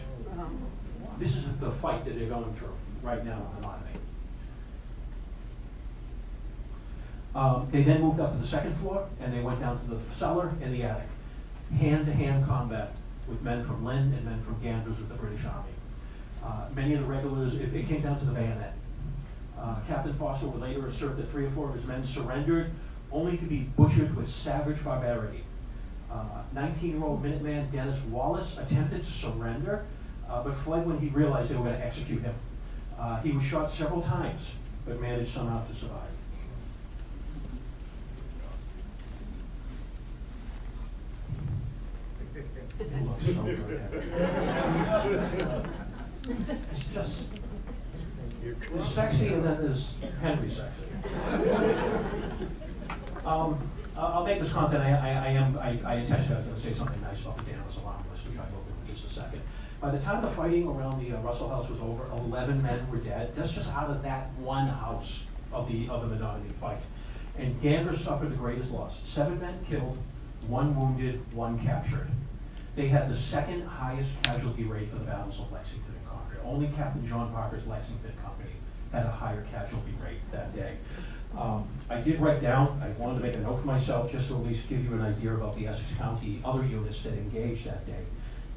This is the fight that they're going through right now in the Menominee. Um, they then moved up to the second floor, and they went down to the cellar and the attic. Hand-to-hand combat with men from Lynn and men from Danvers with the British Army. Uh, many of the regulars, it, it came down to the bayonet. Uh, Captain Foster would later assert that three or four of his men surrendered, only to be butchered with savage barbarity. nineteen-year-old uh, Minuteman Dennis Wallace attempted to surrender, uh, but fled when he realized they were going to execute him. Uh, he was shot several times, but managed somehow to survive. It looks so good. It's just, there's sexy and then there's Henry sexy. um, I'll make this comment. I, I, I am. I, I attached that I was going to say something nice about the Danvers alarm list, which I will do in just a second. By the time the fighting around the uh, Russell house was over, eleven men were dead. That's just out of that one house of the of the Menominee fight. And Danvers suffered the greatest loss: seven men killed, one wounded, one captured. They had the second highest casualty rate for the battles of Lexington and Concord. Only Captain John Parker's Lexington Company had a higher casualty rate that day. Um, I did write down, I wanted to make a note for myself just to at least give you an idea about the Essex County other units that engaged that day.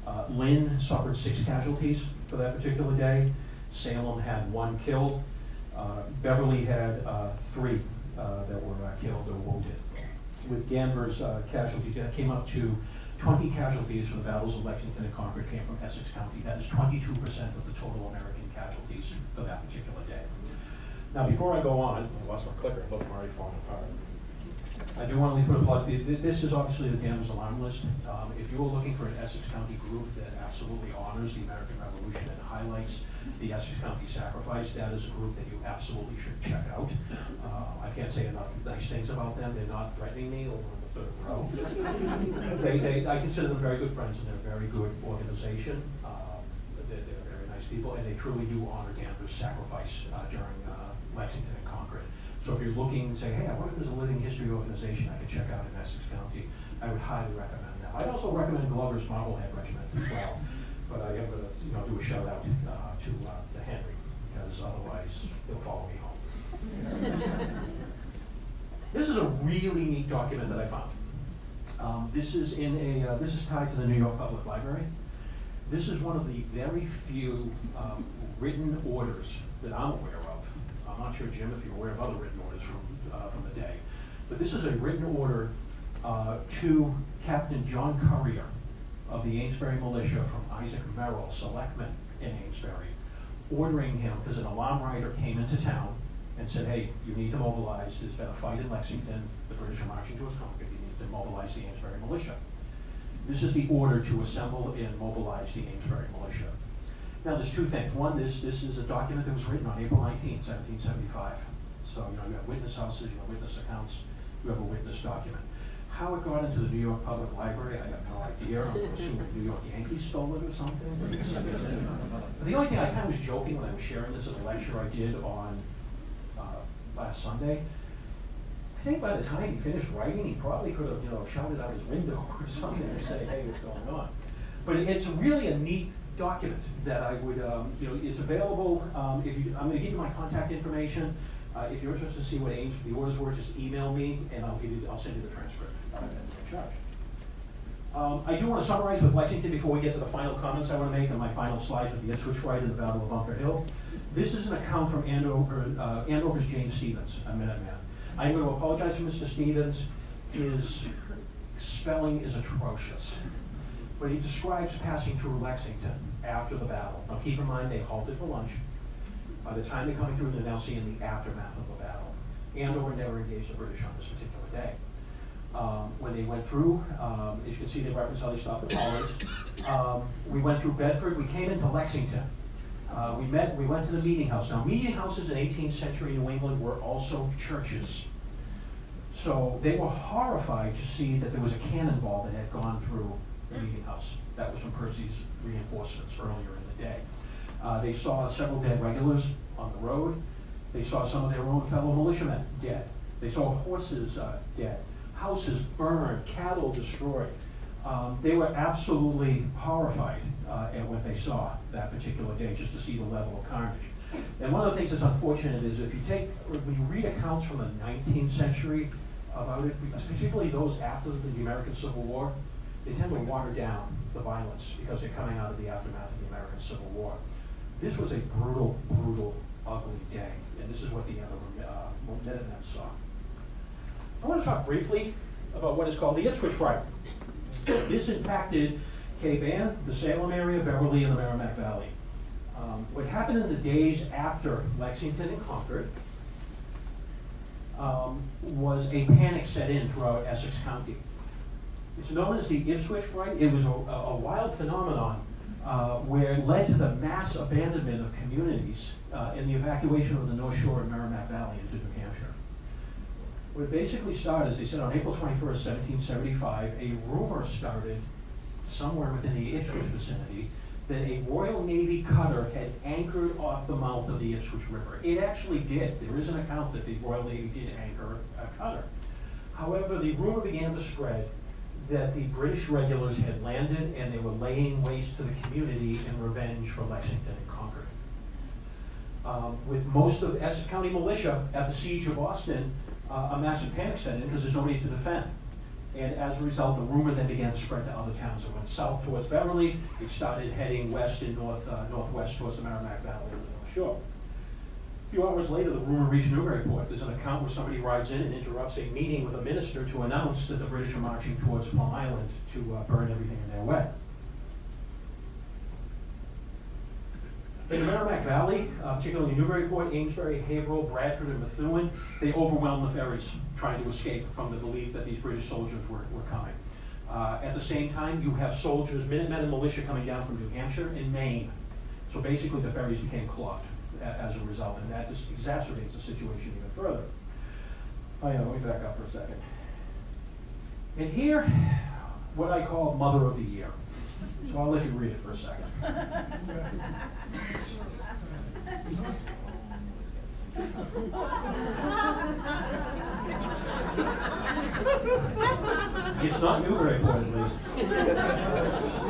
Uh, Lynn suffered six casualties for that particular day. Salem had one killed. Uh, Beverly had uh, three uh, that were uh, killed or wounded. With Danvers uh, casualties, that came up to twenty casualties from the battles of Lexington and Concord came from Essex County. That is twenty-two percent of the total American casualties for that particular day. Now, before I go on, I lost my clicker, both of them already falling apart. I do want to leave for a plug. This is obviously the Danvers alarm list. Um, if you were looking for an Essex County group that absolutely honors the American Revolution and highlights the Essex County sacrifice, that is a group that you absolutely should check out. Uh, I can't say enough nice things about them. They're not threatening me over in the third row. they, they, I consider them very good friends, and they're a very good organization. Uh, they're, they're very nice people, and they truly do honor Danvers' sacrifice uh, during uh, Lexington and Concord. So if you're looking and say, hey, I wonder if there's a living history organization I could check out in Essex County, I would highly recommend that. I also recommend Glover's Bobblehead Regiment as well, but I am going to you know, do a shout out uh, to, uh, to Henry, because otherwise he'll follow me home. This is a really neat document that I found. Um, this is in a, uh, this is tied to the New York Public Library. This is one of the very few um, written orders that I'm aware of. I'm not sure, Jim, if you're aware of other written orders from, uh, from the day. But this is a written order uh, to Captain John Currier of the Amesbury Militia from Isaac Merrill, selectman in Amesbury, ordering him, because an alarm rider came into town and said, hey, you need to mobilize. There's been a fight in Lexington. The British are marching to us. You need to mobilize the Amesbury Militia. This is the order to assemble and mobilize the Amesbury Militia. Now, there's two things. One, this this is a document that was written on April nineteenth, seventeen seventy-five. So you know, you have witness houses, you have witness accounts, you have a witness document. How it got into the New York Public Library, I have no idea. I'm assuming the New York Yankees stole it or something. The only thing I kind of was joking when I was sharing this at a lecture I did on uh, last Sunday. I think by the time he finished writing, he probably could have, you know, shouted out his window or something to say, hey, what's going on? But it, it's really a neat document that I would, um, you know, it's available. Um, if you, I'm going to give you my contact information. Uh, if you're interested to see what aims the orders were, just email me, and I'll give you, I'll send you the transcript. Uh, charge. Um, I do want to summarize with Lexington before we get to the final comments I want to make on my final slides of the Ipswich Rite and the Battle of Bunker Hill. This is an account from Andover, uh, Andover's James Stevens, a Minuteman. I'm going to apologize for Mister Stevens. His spelling is atrocious. But he describes passing through Lexington after the battle. Now keep in mind, they halted for lunch. By the time they're coming through, they're now seeing the aftermath of the battle. Andover never engaged the British on this particular day. Um, when they went through, um, as you can see, they reference how they stopped at College. Um, we went through Bedford. We came into Lexington. Uh, we met. We went to the meeting house. Now, meeting houses in eighteenth century New England were also churches. So they were horrified to see that there was a cannonball that had gone through the meeting house. That was from Percy's reinforcements earlier in the day. Uh, they saw several dead regulars on the road. They saw some of their own fellow militiamen dead. They saw horses uh, dead, houses burned, cattle destroyed. Um, they were absolutely horrified uh, at what they saw that particular day, just to see the level of carnage. And one of the things that's unfortunate is if you take, when you read accounts from the nineteenth century about it, particularly those after the American Civil War, they tend to water down the violence because they're coming out of the aftermath of the American Civil War. This was a brutal, brutal, ugly day, and this is what the other uh, Minutemen saw. I want to talk briefly about what is called the Ipswich Rite. This impacted Cape Ann, the Salem area, Beverly, and the Merrimack Valley. Um, what happened in the days after Lexington and Concord um, was a panic set in throughout Essex County. It's known as the Ipswich Rite. It was a, a wild phenomenon uh, where it led to the mass abandonment of communities uh, and the evacuation of the North Shore and Merrimack Valley into New Hampshire. What it basically started is they said on April twenty-first, seventeen seventy-five, a rumor started somewhere within the Ipswich vicinity that a Royal Navy cutter had anchored off the mouth of the Ipswich River. It actually did. There is an account that the Royal Navy did anchor a cutter. However, the rumor began to spread that the British regulars had landed and they were laying waste to the community in revenge for Lexington and Concord. Um, with most of Essex County militia at the siege of Boston, uh, a massive panic set in because there's nobody to defend. And as a result, the rumor then began to spread to other towns. It went south towards Beverly. It started heading west and north, uh, northwest towards the Merrimack Valley and the North Shore. A few hours later, the rumor reached Newburyport. There's an account where somebody rides in and interrupts a meeting with a minister to announce that the British are marching towards Plum Island to uh, burn everything in their way. In the Merrimack Valley, uh, particularly Newburyport, Amesbury, Haverhill, Bradford, and Methuen, they overwhelmed the ferries trying to escape from the belief that these British soldiers were, were coming. Uh, at the same time, you have soldiers, Minutemen and militia coming down from New Hampshire and Maine. So basically the ferries became clogged a as a result, and that just exacerbates the situation even further. Oh yeah, let me back up for a second. And here, what I call Mother of the Year. So I'll let you read it for a second. It's not Newburyport, at least.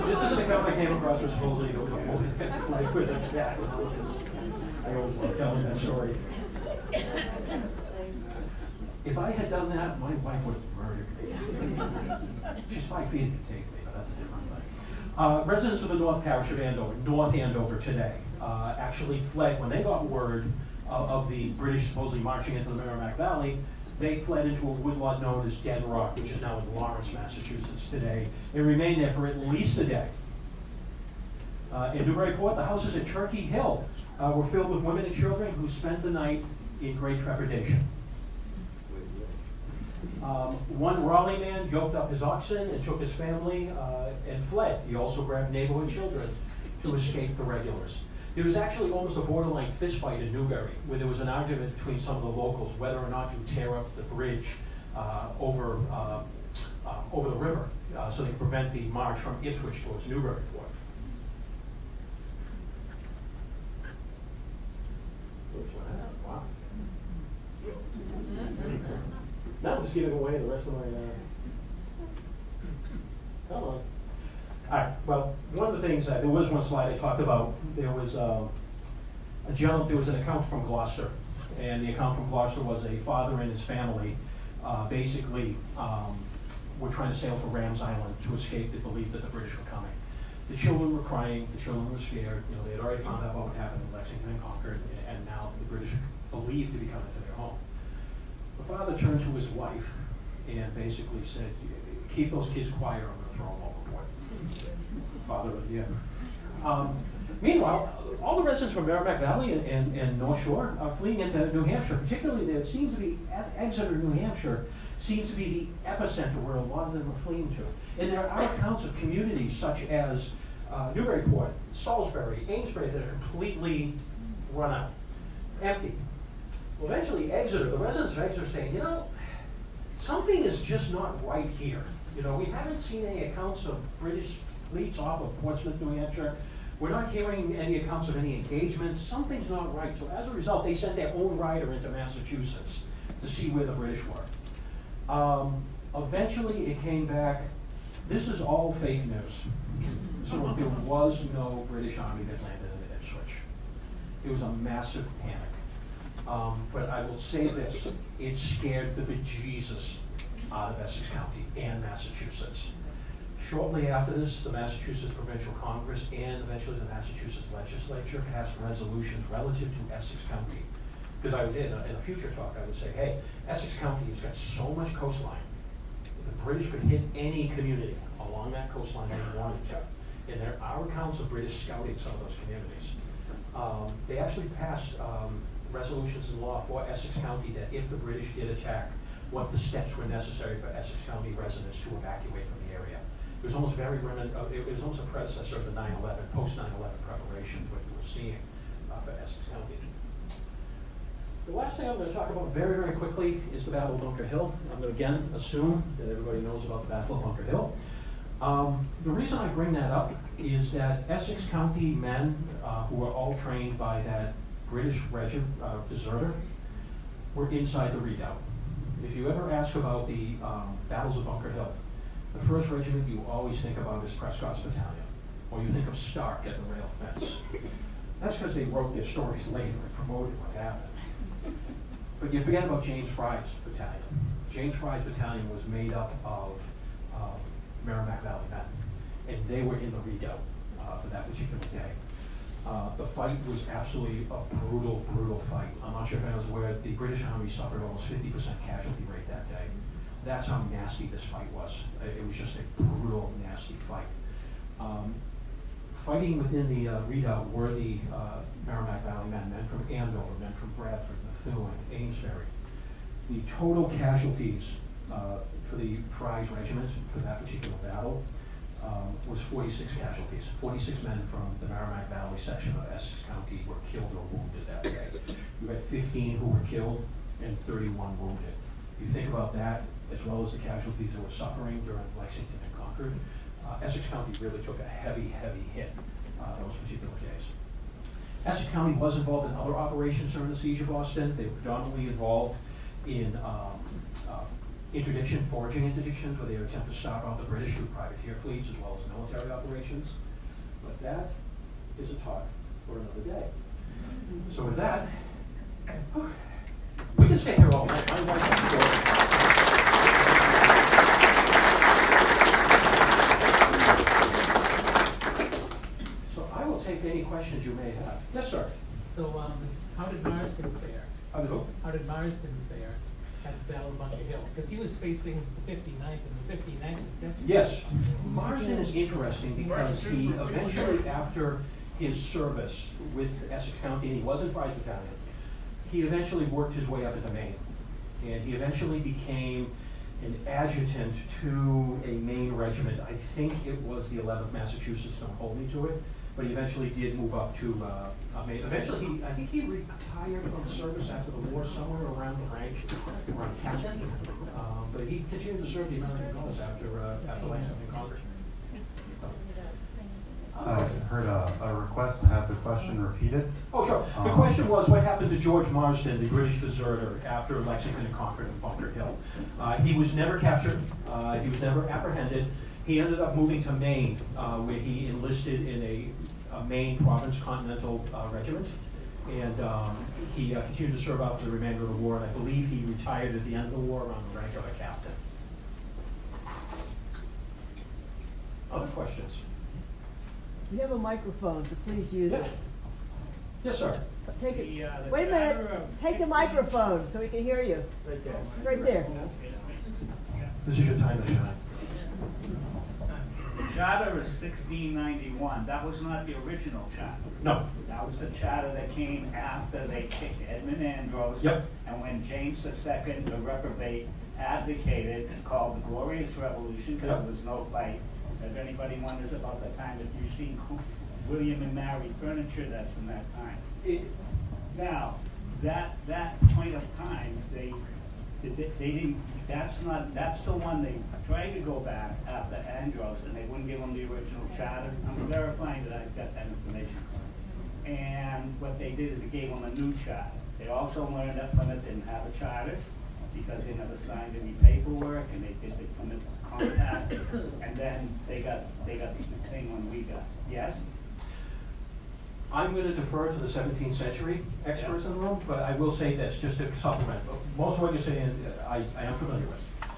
This is an account I came across for school to go home. I put it back. I always love telling that story. If I had done that, my wife would have murdered me. She's five feet and can take me, but that's a different thing. Uh, residents of the North Parish of Andover, North Andover today, uh, actually fled when they got word of, of the British supposedly marching into the Merrimack Valley, they fled into a woodlot known as Dead Rock, which is now in Lawrence, Massachusetts today. They remained there for at least a day. Uh, in Newbury Port, the houses at Turkey Hill uh, were filled with women and children who spent the night in great trepidation. Um, one Raleigh man yoked up his oxen and took his family uh, and fled. He also grabbed neighborhood children to escape the regulars. There was actually almost a borderline fistfight in Newbury, where there was an argument between some of the locals whether or not to tear up the bridge uh, over, uh, uh, over the river uh, so they could prevent the march from Ipswich towards Newburyport. Wow. Now I'm just giving away the rest of my, uh, come on. All right, well, one of the things, uh, there was one slide I talked about, there was um, a gentleman, there was an account from Gloucester, and the account from Gloucester was a father and his family uh, basically um, were trying to sail to Rams Island to escape the belief that the British were coming. The children were crying, the children were scared, you know, they had already found out what would happen in Lexington and Concord, and, and now the British believed to be coming to their home. The father turned to his wife and basically said, keep those kids quiet, I'm going to throw them over. Father of the um, meanwhile, all the residents from Merrimack Valley and, and, and North Shore are fleeing into New Hampshire. Particularly, there seems to be Exeter, New Hampshire, seems to be the epicenter where a lot of them are fleeing to. And there are accounts of communities such as uh, Newburyport, Salisbury, Amesbury that are completely run out, empty. Well, eventually, Exeter, the residents of Exeter, are saying, you know, something is just not right here. You know, we haven't seen any accounts of British fleets off of Portsmouth, New Hampshire. We're not hearing any accounts of any engagements. Something's not right. So as a result, they sent their own rider into Massachusetts to see where the British were. Um, eventually, it came back, this is all fake news. So there was no British army that landed in Ipswich. It was a massive panic. Um, but I will say this, it scared the bejesus out of Essex County and Massachusetts. Shortly after this, the Massachusetts Provincial Congress and eventually the Massachusetts Legislature passed resolutions relative to Essex County. Because I would, in a, in a future talk, I would say, hey, Essex County has got so much coastline. The British could hit any community along that coastline they wanted to. And there are accounts of British scouting some of those communities. Um, they actually passed um, resolutions in law for Essex County that if the British did attack, what the steps were necessary for Essex County residents to evacuate from the area. It was almost very remnant of, it was almost a predecessor of the nine eleven, post nine eleven preparations, what you were seeing uh, for Essex County. The last thing I'm going to talk about very, very quickly is the Battle of Bunker Hill. I'm going to again assume that everybody knows about the Battle of Bunker Hill. Um, the reason I bring that up is that Essex County men uh, who were all trained by that British regiment uh, deserter were inside the redoubt. If you ever ask about the um, battles of Bunker Hill, the first regiment you always think about is Prescott's battalion, or you think of Stark at the rail fence. That's because they wrote their stories later and promoted what happened. But you forget about James Fry's battalion. James Fry's battalion was made up of um, Merrimack Valley men, and they were in the redoubt uh, for that particular day. Uh, the fight was absolutely a brutal, brutal fight. I'm not sure if I was aware, the British Army suffered almost fifty percent casualty rate that day. That's how nasty this fight was. It was just a brutal, nasty fight. Um, fighting within the uh, redoubt were the uh, Merrimack Valley men, men from Andover, men from Bradford, Methuen, Amesbury. The total casualties uh, for the Fry's regiment for that particular battle Um, was forty-six casualties. forty-six men from the Merrimack Valley section of Essex County were killed or wounded that day. You had fifteen who were killed and thirty-one wounded. If you think about that, as well as the casualties that were suffering during Lexington and Concord, uh, Essex County really took a heavy, heavy hit uh, those particular days. Essex County was involved in other operations during the Siege of Boston. They were predominantly involved in um, uh, interdiction, foraging interdictions, where they would attempt to stop out the British through privateer fleets as well as military operations. But that is a talk for another day. So with that, we can stay here all night. I'm going to so I will take any questions you may have. Yes, sir. So um, how did Myers he was facing the fifty-ninth and the fifty-ninth. Yes, Marsden is interesting because he eventually, after his service with Essex County, and he was advised Italian, he eventually worked his way up into Maine. And he eventually became an adjutant to a Maine regiment. I think it was the eleventh Massachusetts, don't hold me to it, but he eventually did move up to uh, up Maine. Eventually, he, I think he retired from service after the war somewhere around the range, around Captain. Um, but he continued to serve the American cause after, uh, after Langston and Congress. I heard a, a request to have the question repeated. Oh, sure. The um, question was, what happened to George Marsden, the British deserter, after Lexington and Concord and Bunker Hill? Uh, he was never captured. Uh, he was never apprehended. He ended up moving to Maine, uh, where he enlisted in a, a Maine Province Continental uh, Regiment. And um, he uh, continued to serve out for the remainder of the war. And I believe he retired at the end of the war on the rank of a captain. Other questions? You have a microphone, so please use yeah. it. Yes, sir. Take it. The, uh, the Wait a minute. Take the microphone so we can hear you. Right there. Right there. This is your time to shine. The charter is sixteen ninety-one. That was not the original charter. No. That was the charter that came after they kicked Edmund Andros. Yep. And when James the Second, the reprobate, advocated and called the Glorious Revolution, because yep. there was no fight. If anybody wonders about the time that you've seen William and Mary furniture, that's from that time. It, now, that that point of time, they, they they didn't. That's not. That's the one they tried to go back after Andros, and they wouldn't give them the original charter. I'm verifying that I've got that information. And what they did is they gave them a new charter. They also learned that Plymouth didn't have a charter, because they never signed any paperwork, and they did the Plymouth Compact, and then they got they got the thing when we got. Yes. I'm going to defer to the seventeenth century experts yeah. in the room, but I will say this just to supplement. Most of what you're saying, I, I am familiar with.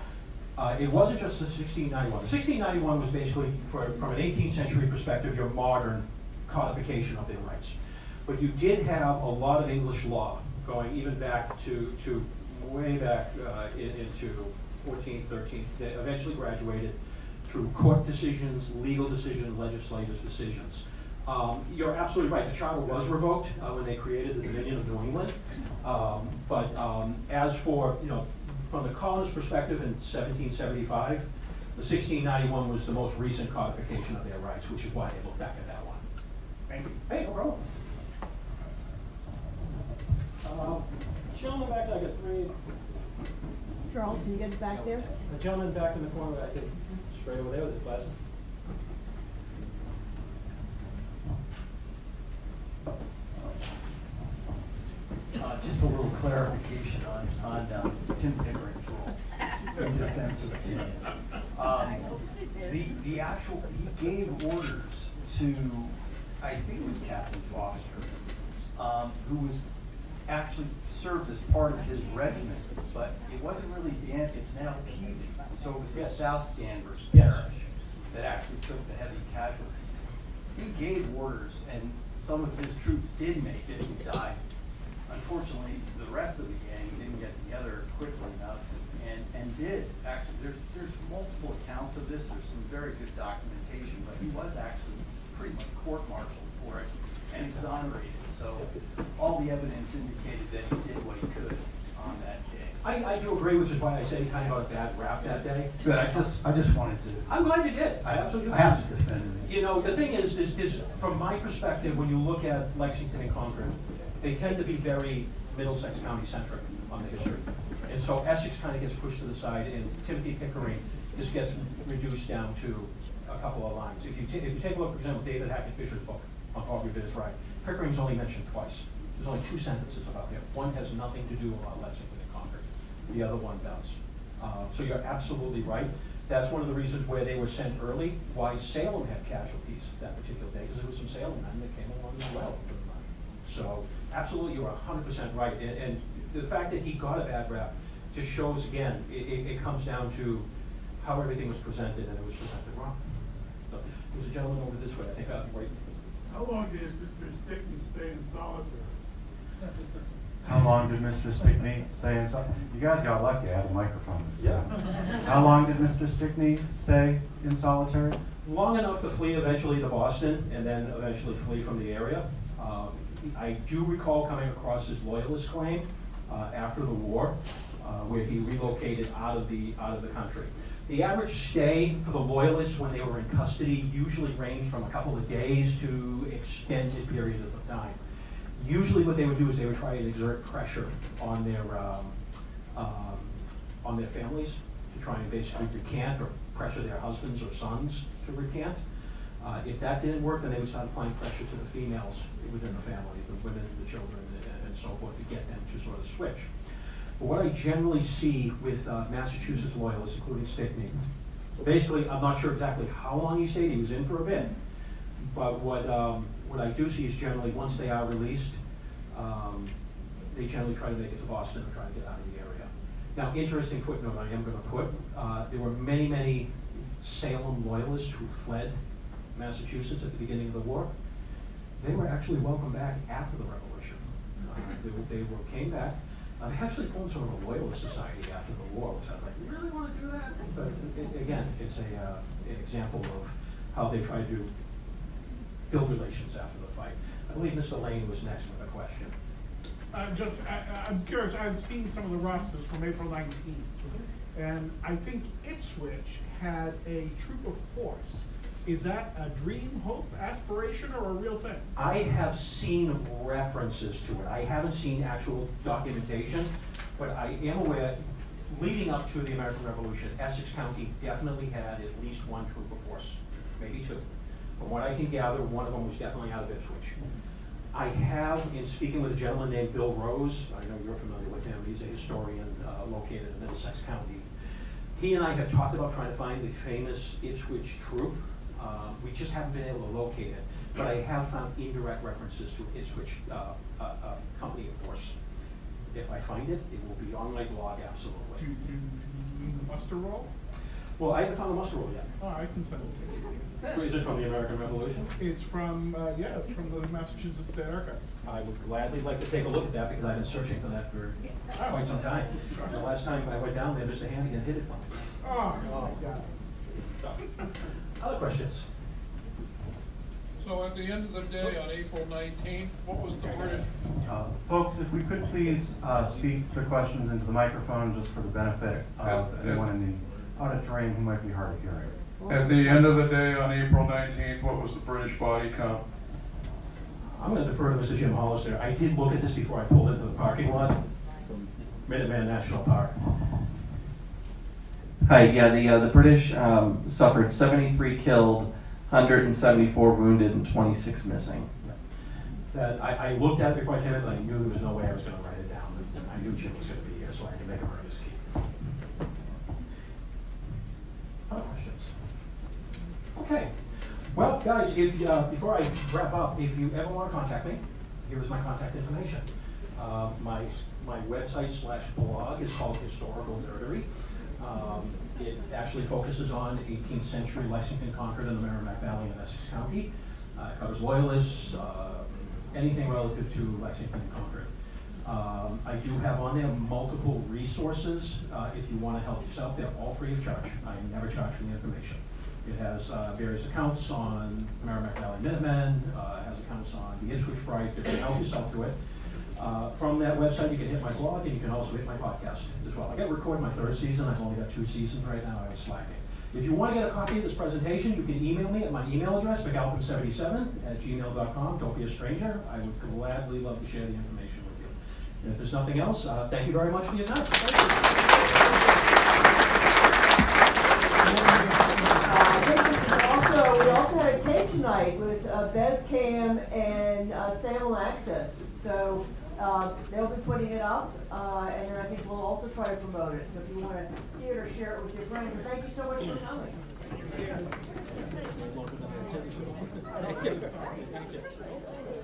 Uh, it wasn't just the sixteen ninety-one. sixteen ninety-one was basically, for, from an eighteenth century perspective, your modern codification of their rights. But you did have a lot of English law going even back to to. way back uh, in, into fourteen, thirteen, that eventually graduated through court decisions, legal decisions, legislative decisions. Um, you're absolutely right, the charter was revoked uh, when they created the Dominion of New England. Um, but um, as for, you know, from the colonists' perspective in seventeen seventy-five, the sixteen ninety-one was the most recent codification of their rights, which is why they look back at that one. Thank you. Hey, no problem. Um, Gentleman back, I got three. Charles, can you get it back there? The gentleman back in the corner, I think, straight over there with his glasses. Uh, just a little clarification on, on uh, Tim Pickering's role in defense of Tim. Um, the, the actual, he gave orders to, I think it was Captain Foster, um, who was actually served as part of his regiment, but it wasn't really Dan, it's now Peavy. So it was yes. the South Danvers yes. parish that actually took the heavy casualties. He gave orders, and some of his troops did make it and died. Unfortunately, the rest of the gang didn't get together quickly enough and, and did actually. There's, there's multiple accounts of this. There's some very good documentation, but he was actually pretty much court-martialed for it and exonerated. So all the evidence indicated that he did what he could on that day. I, I do agree, which is why I said kind of a bad rap that day. But I just I just wanted to. I'm glad you did. I absolutely. I have to defend it. You know, the thing is, is, is from my perspective, when you look at Lexington and Concord, they tend to be very Middlesex County centric on the history, and so Essex kind of gets pushed to the side, and Timothy Pickering just gets reduced down to a couple of lines. If you if you take a look, for example, David Hackett Fisher's book on Aubrey Bidder's Right. Pickering's only mentioned twice. There's only two sentences about him. One has nothing to do about Lexington and Concord. The other one does. Uh, so you're absolutely right. That's one of the reasons where they were sent early, why Salem had casualties that particular day, because there was some Salem men that came along as well. So absolutely, you're one hundred percent right. And, and the fact that he got a bad rap just shows, again, it, it, it comes down to how everything was presented, and it was presented wrong. So there's a gentleman over this way, I think. Uh, right. How long did Mister Stickney stay in solitary? How long did Mister Stickney stay in Salisbury? You guys got lucky, I had a microphone. Yeah. How long did Mister Stickney stay in solitary? Long enough to flee eventually to Boston and then eventually flee from the area. Uh, I do recall coming across his loyalist claim uh, after the war, uh, where he relocated out of the out of the country. The average stay for the loyalists when they were in custody usually ranged from a couple of days to extended periods of time. Usually, what they would do is they would try and exert pressure on their um, um, on their families to try and basically recant or pressure their husbands or sons to recant. Uh, if that didn't work, then they would start applying pressure to the females within the family, the women, the children, and, and so forth, to get them to sort of switch. But what I generally see with uh, Massachusetts loyalists, including Stickney, basically, I'm not sure exactly how long he stayed. He was in for a bit. But what um, what I do see is generally once they are released, um, they generally try to make it to Boston or try to get out of the area. Now, interesting footnote I am going to put, uh, there were many, many Salem loyalists who fled Massachusetts at the beginning of the war. They were actually welcomed back after the Revolution. Uh, they, were, they were, came back. Uh, they actually formed sort of a loyalist society after the war, which I was like, you really want to do that? But it, again, it's a, uh, an example of how they tried to build relations after the fight. I believe Mister Lane was next with a question. I'm just, I, I'm curious, I've seen some of the rosters from April nineteenth, and I think Ipswich had a troop of horse. Is that a dream, hope, aspiration, or a real thing? I have seen references to it. I haven't seen actual documentation, but I am aware, leading up to the American Revolution, Essex County definitely had at least one troop of horse, maybe two. From what I can gather, one of them was definitely out of Ipswich. I have, in speaking with a gentleman named Bill Rose, I know you're familiar with him, he's a historian uh, located in Middlesex County. He and I have talked about trying to find the famous Ipswich troop. Uh, we just haven't been able to locate it, but I have found indirect references to Ipswich uh, uh, uh, company, of course. If I find it, it will be on my blog, absolutely. Do you, do you mean the muster roll? Well, I haven't found the muster roll yet. Oh, I can send it to you. Is it from the American Revolution? It's from, uh, yeah, it's from the Massachusetts State Archives. I would gladly like to take a look at that because I've been searching for that for quite some time. The last time I went down there, Mister Hannigan hid it from me. Oh, oh my God. So, other questions? So at the end of the day, on April nineteenth, what was the British? Uh, folks, if we could please uh, speak the questions into the microphone just for the benefit of at, anyone at, in the audit terrain who might be hard of hearing. At the end of the day, on April nineteenth, what was the British body count? I'm going to defer to Mister Jim Hollister. I did look at this before I pulled into the parking lot from Minuteman National Park. Hi, yeah, the, uh, the British um, suffered seventy-three killed, one hundred seventy-four wounded, and twenty-six missing. That I, I looked at it before I came in, and I knew there was no way I was going to write it down. I knew Jim was going to be here, so I had to make a note of his key. Okay. Well, guys, if, uh, before I wrap up, if you ever want to contact me, here is my contact information. Uh, my my website slash blog is called Historical Nerdery. Um, it actually focuses on eighteenth century Lexington, Concord, and the Merrimack Valley in Essex County. Uh, it covers loyalists, uh, anything relative to Lexington and Concord. Um, I do have on there multiple resources uh, if you want to help yourself. They're all free of charge. I never charge for the information. It has uh, various accounts on Merrimack Valley Minutemen, uh, has accounts on the Ipswich Fright, if you help yourself to it. Uh, from that website, you can hit my blog, and you can also hit my podcast as well. I got to record my third season. I've only got two seasons right now. I was slacking. If you want to get a copy of this presentation, you can email me at my email address, mcalpin seventy-seven at gmail dot com. Don't be a stranger. I would gladly love to share the information with you. And if there's nothing else, uh, thank you very much for your time. Thank you. We also had tape tonight with uh, Bev Cam and uh, Salem Access. So uh, they'll be putting it up, uh, and I think we'll also try to promote it. So if you want to see it or share it with your friends, and thank you so much for coming. Thank you.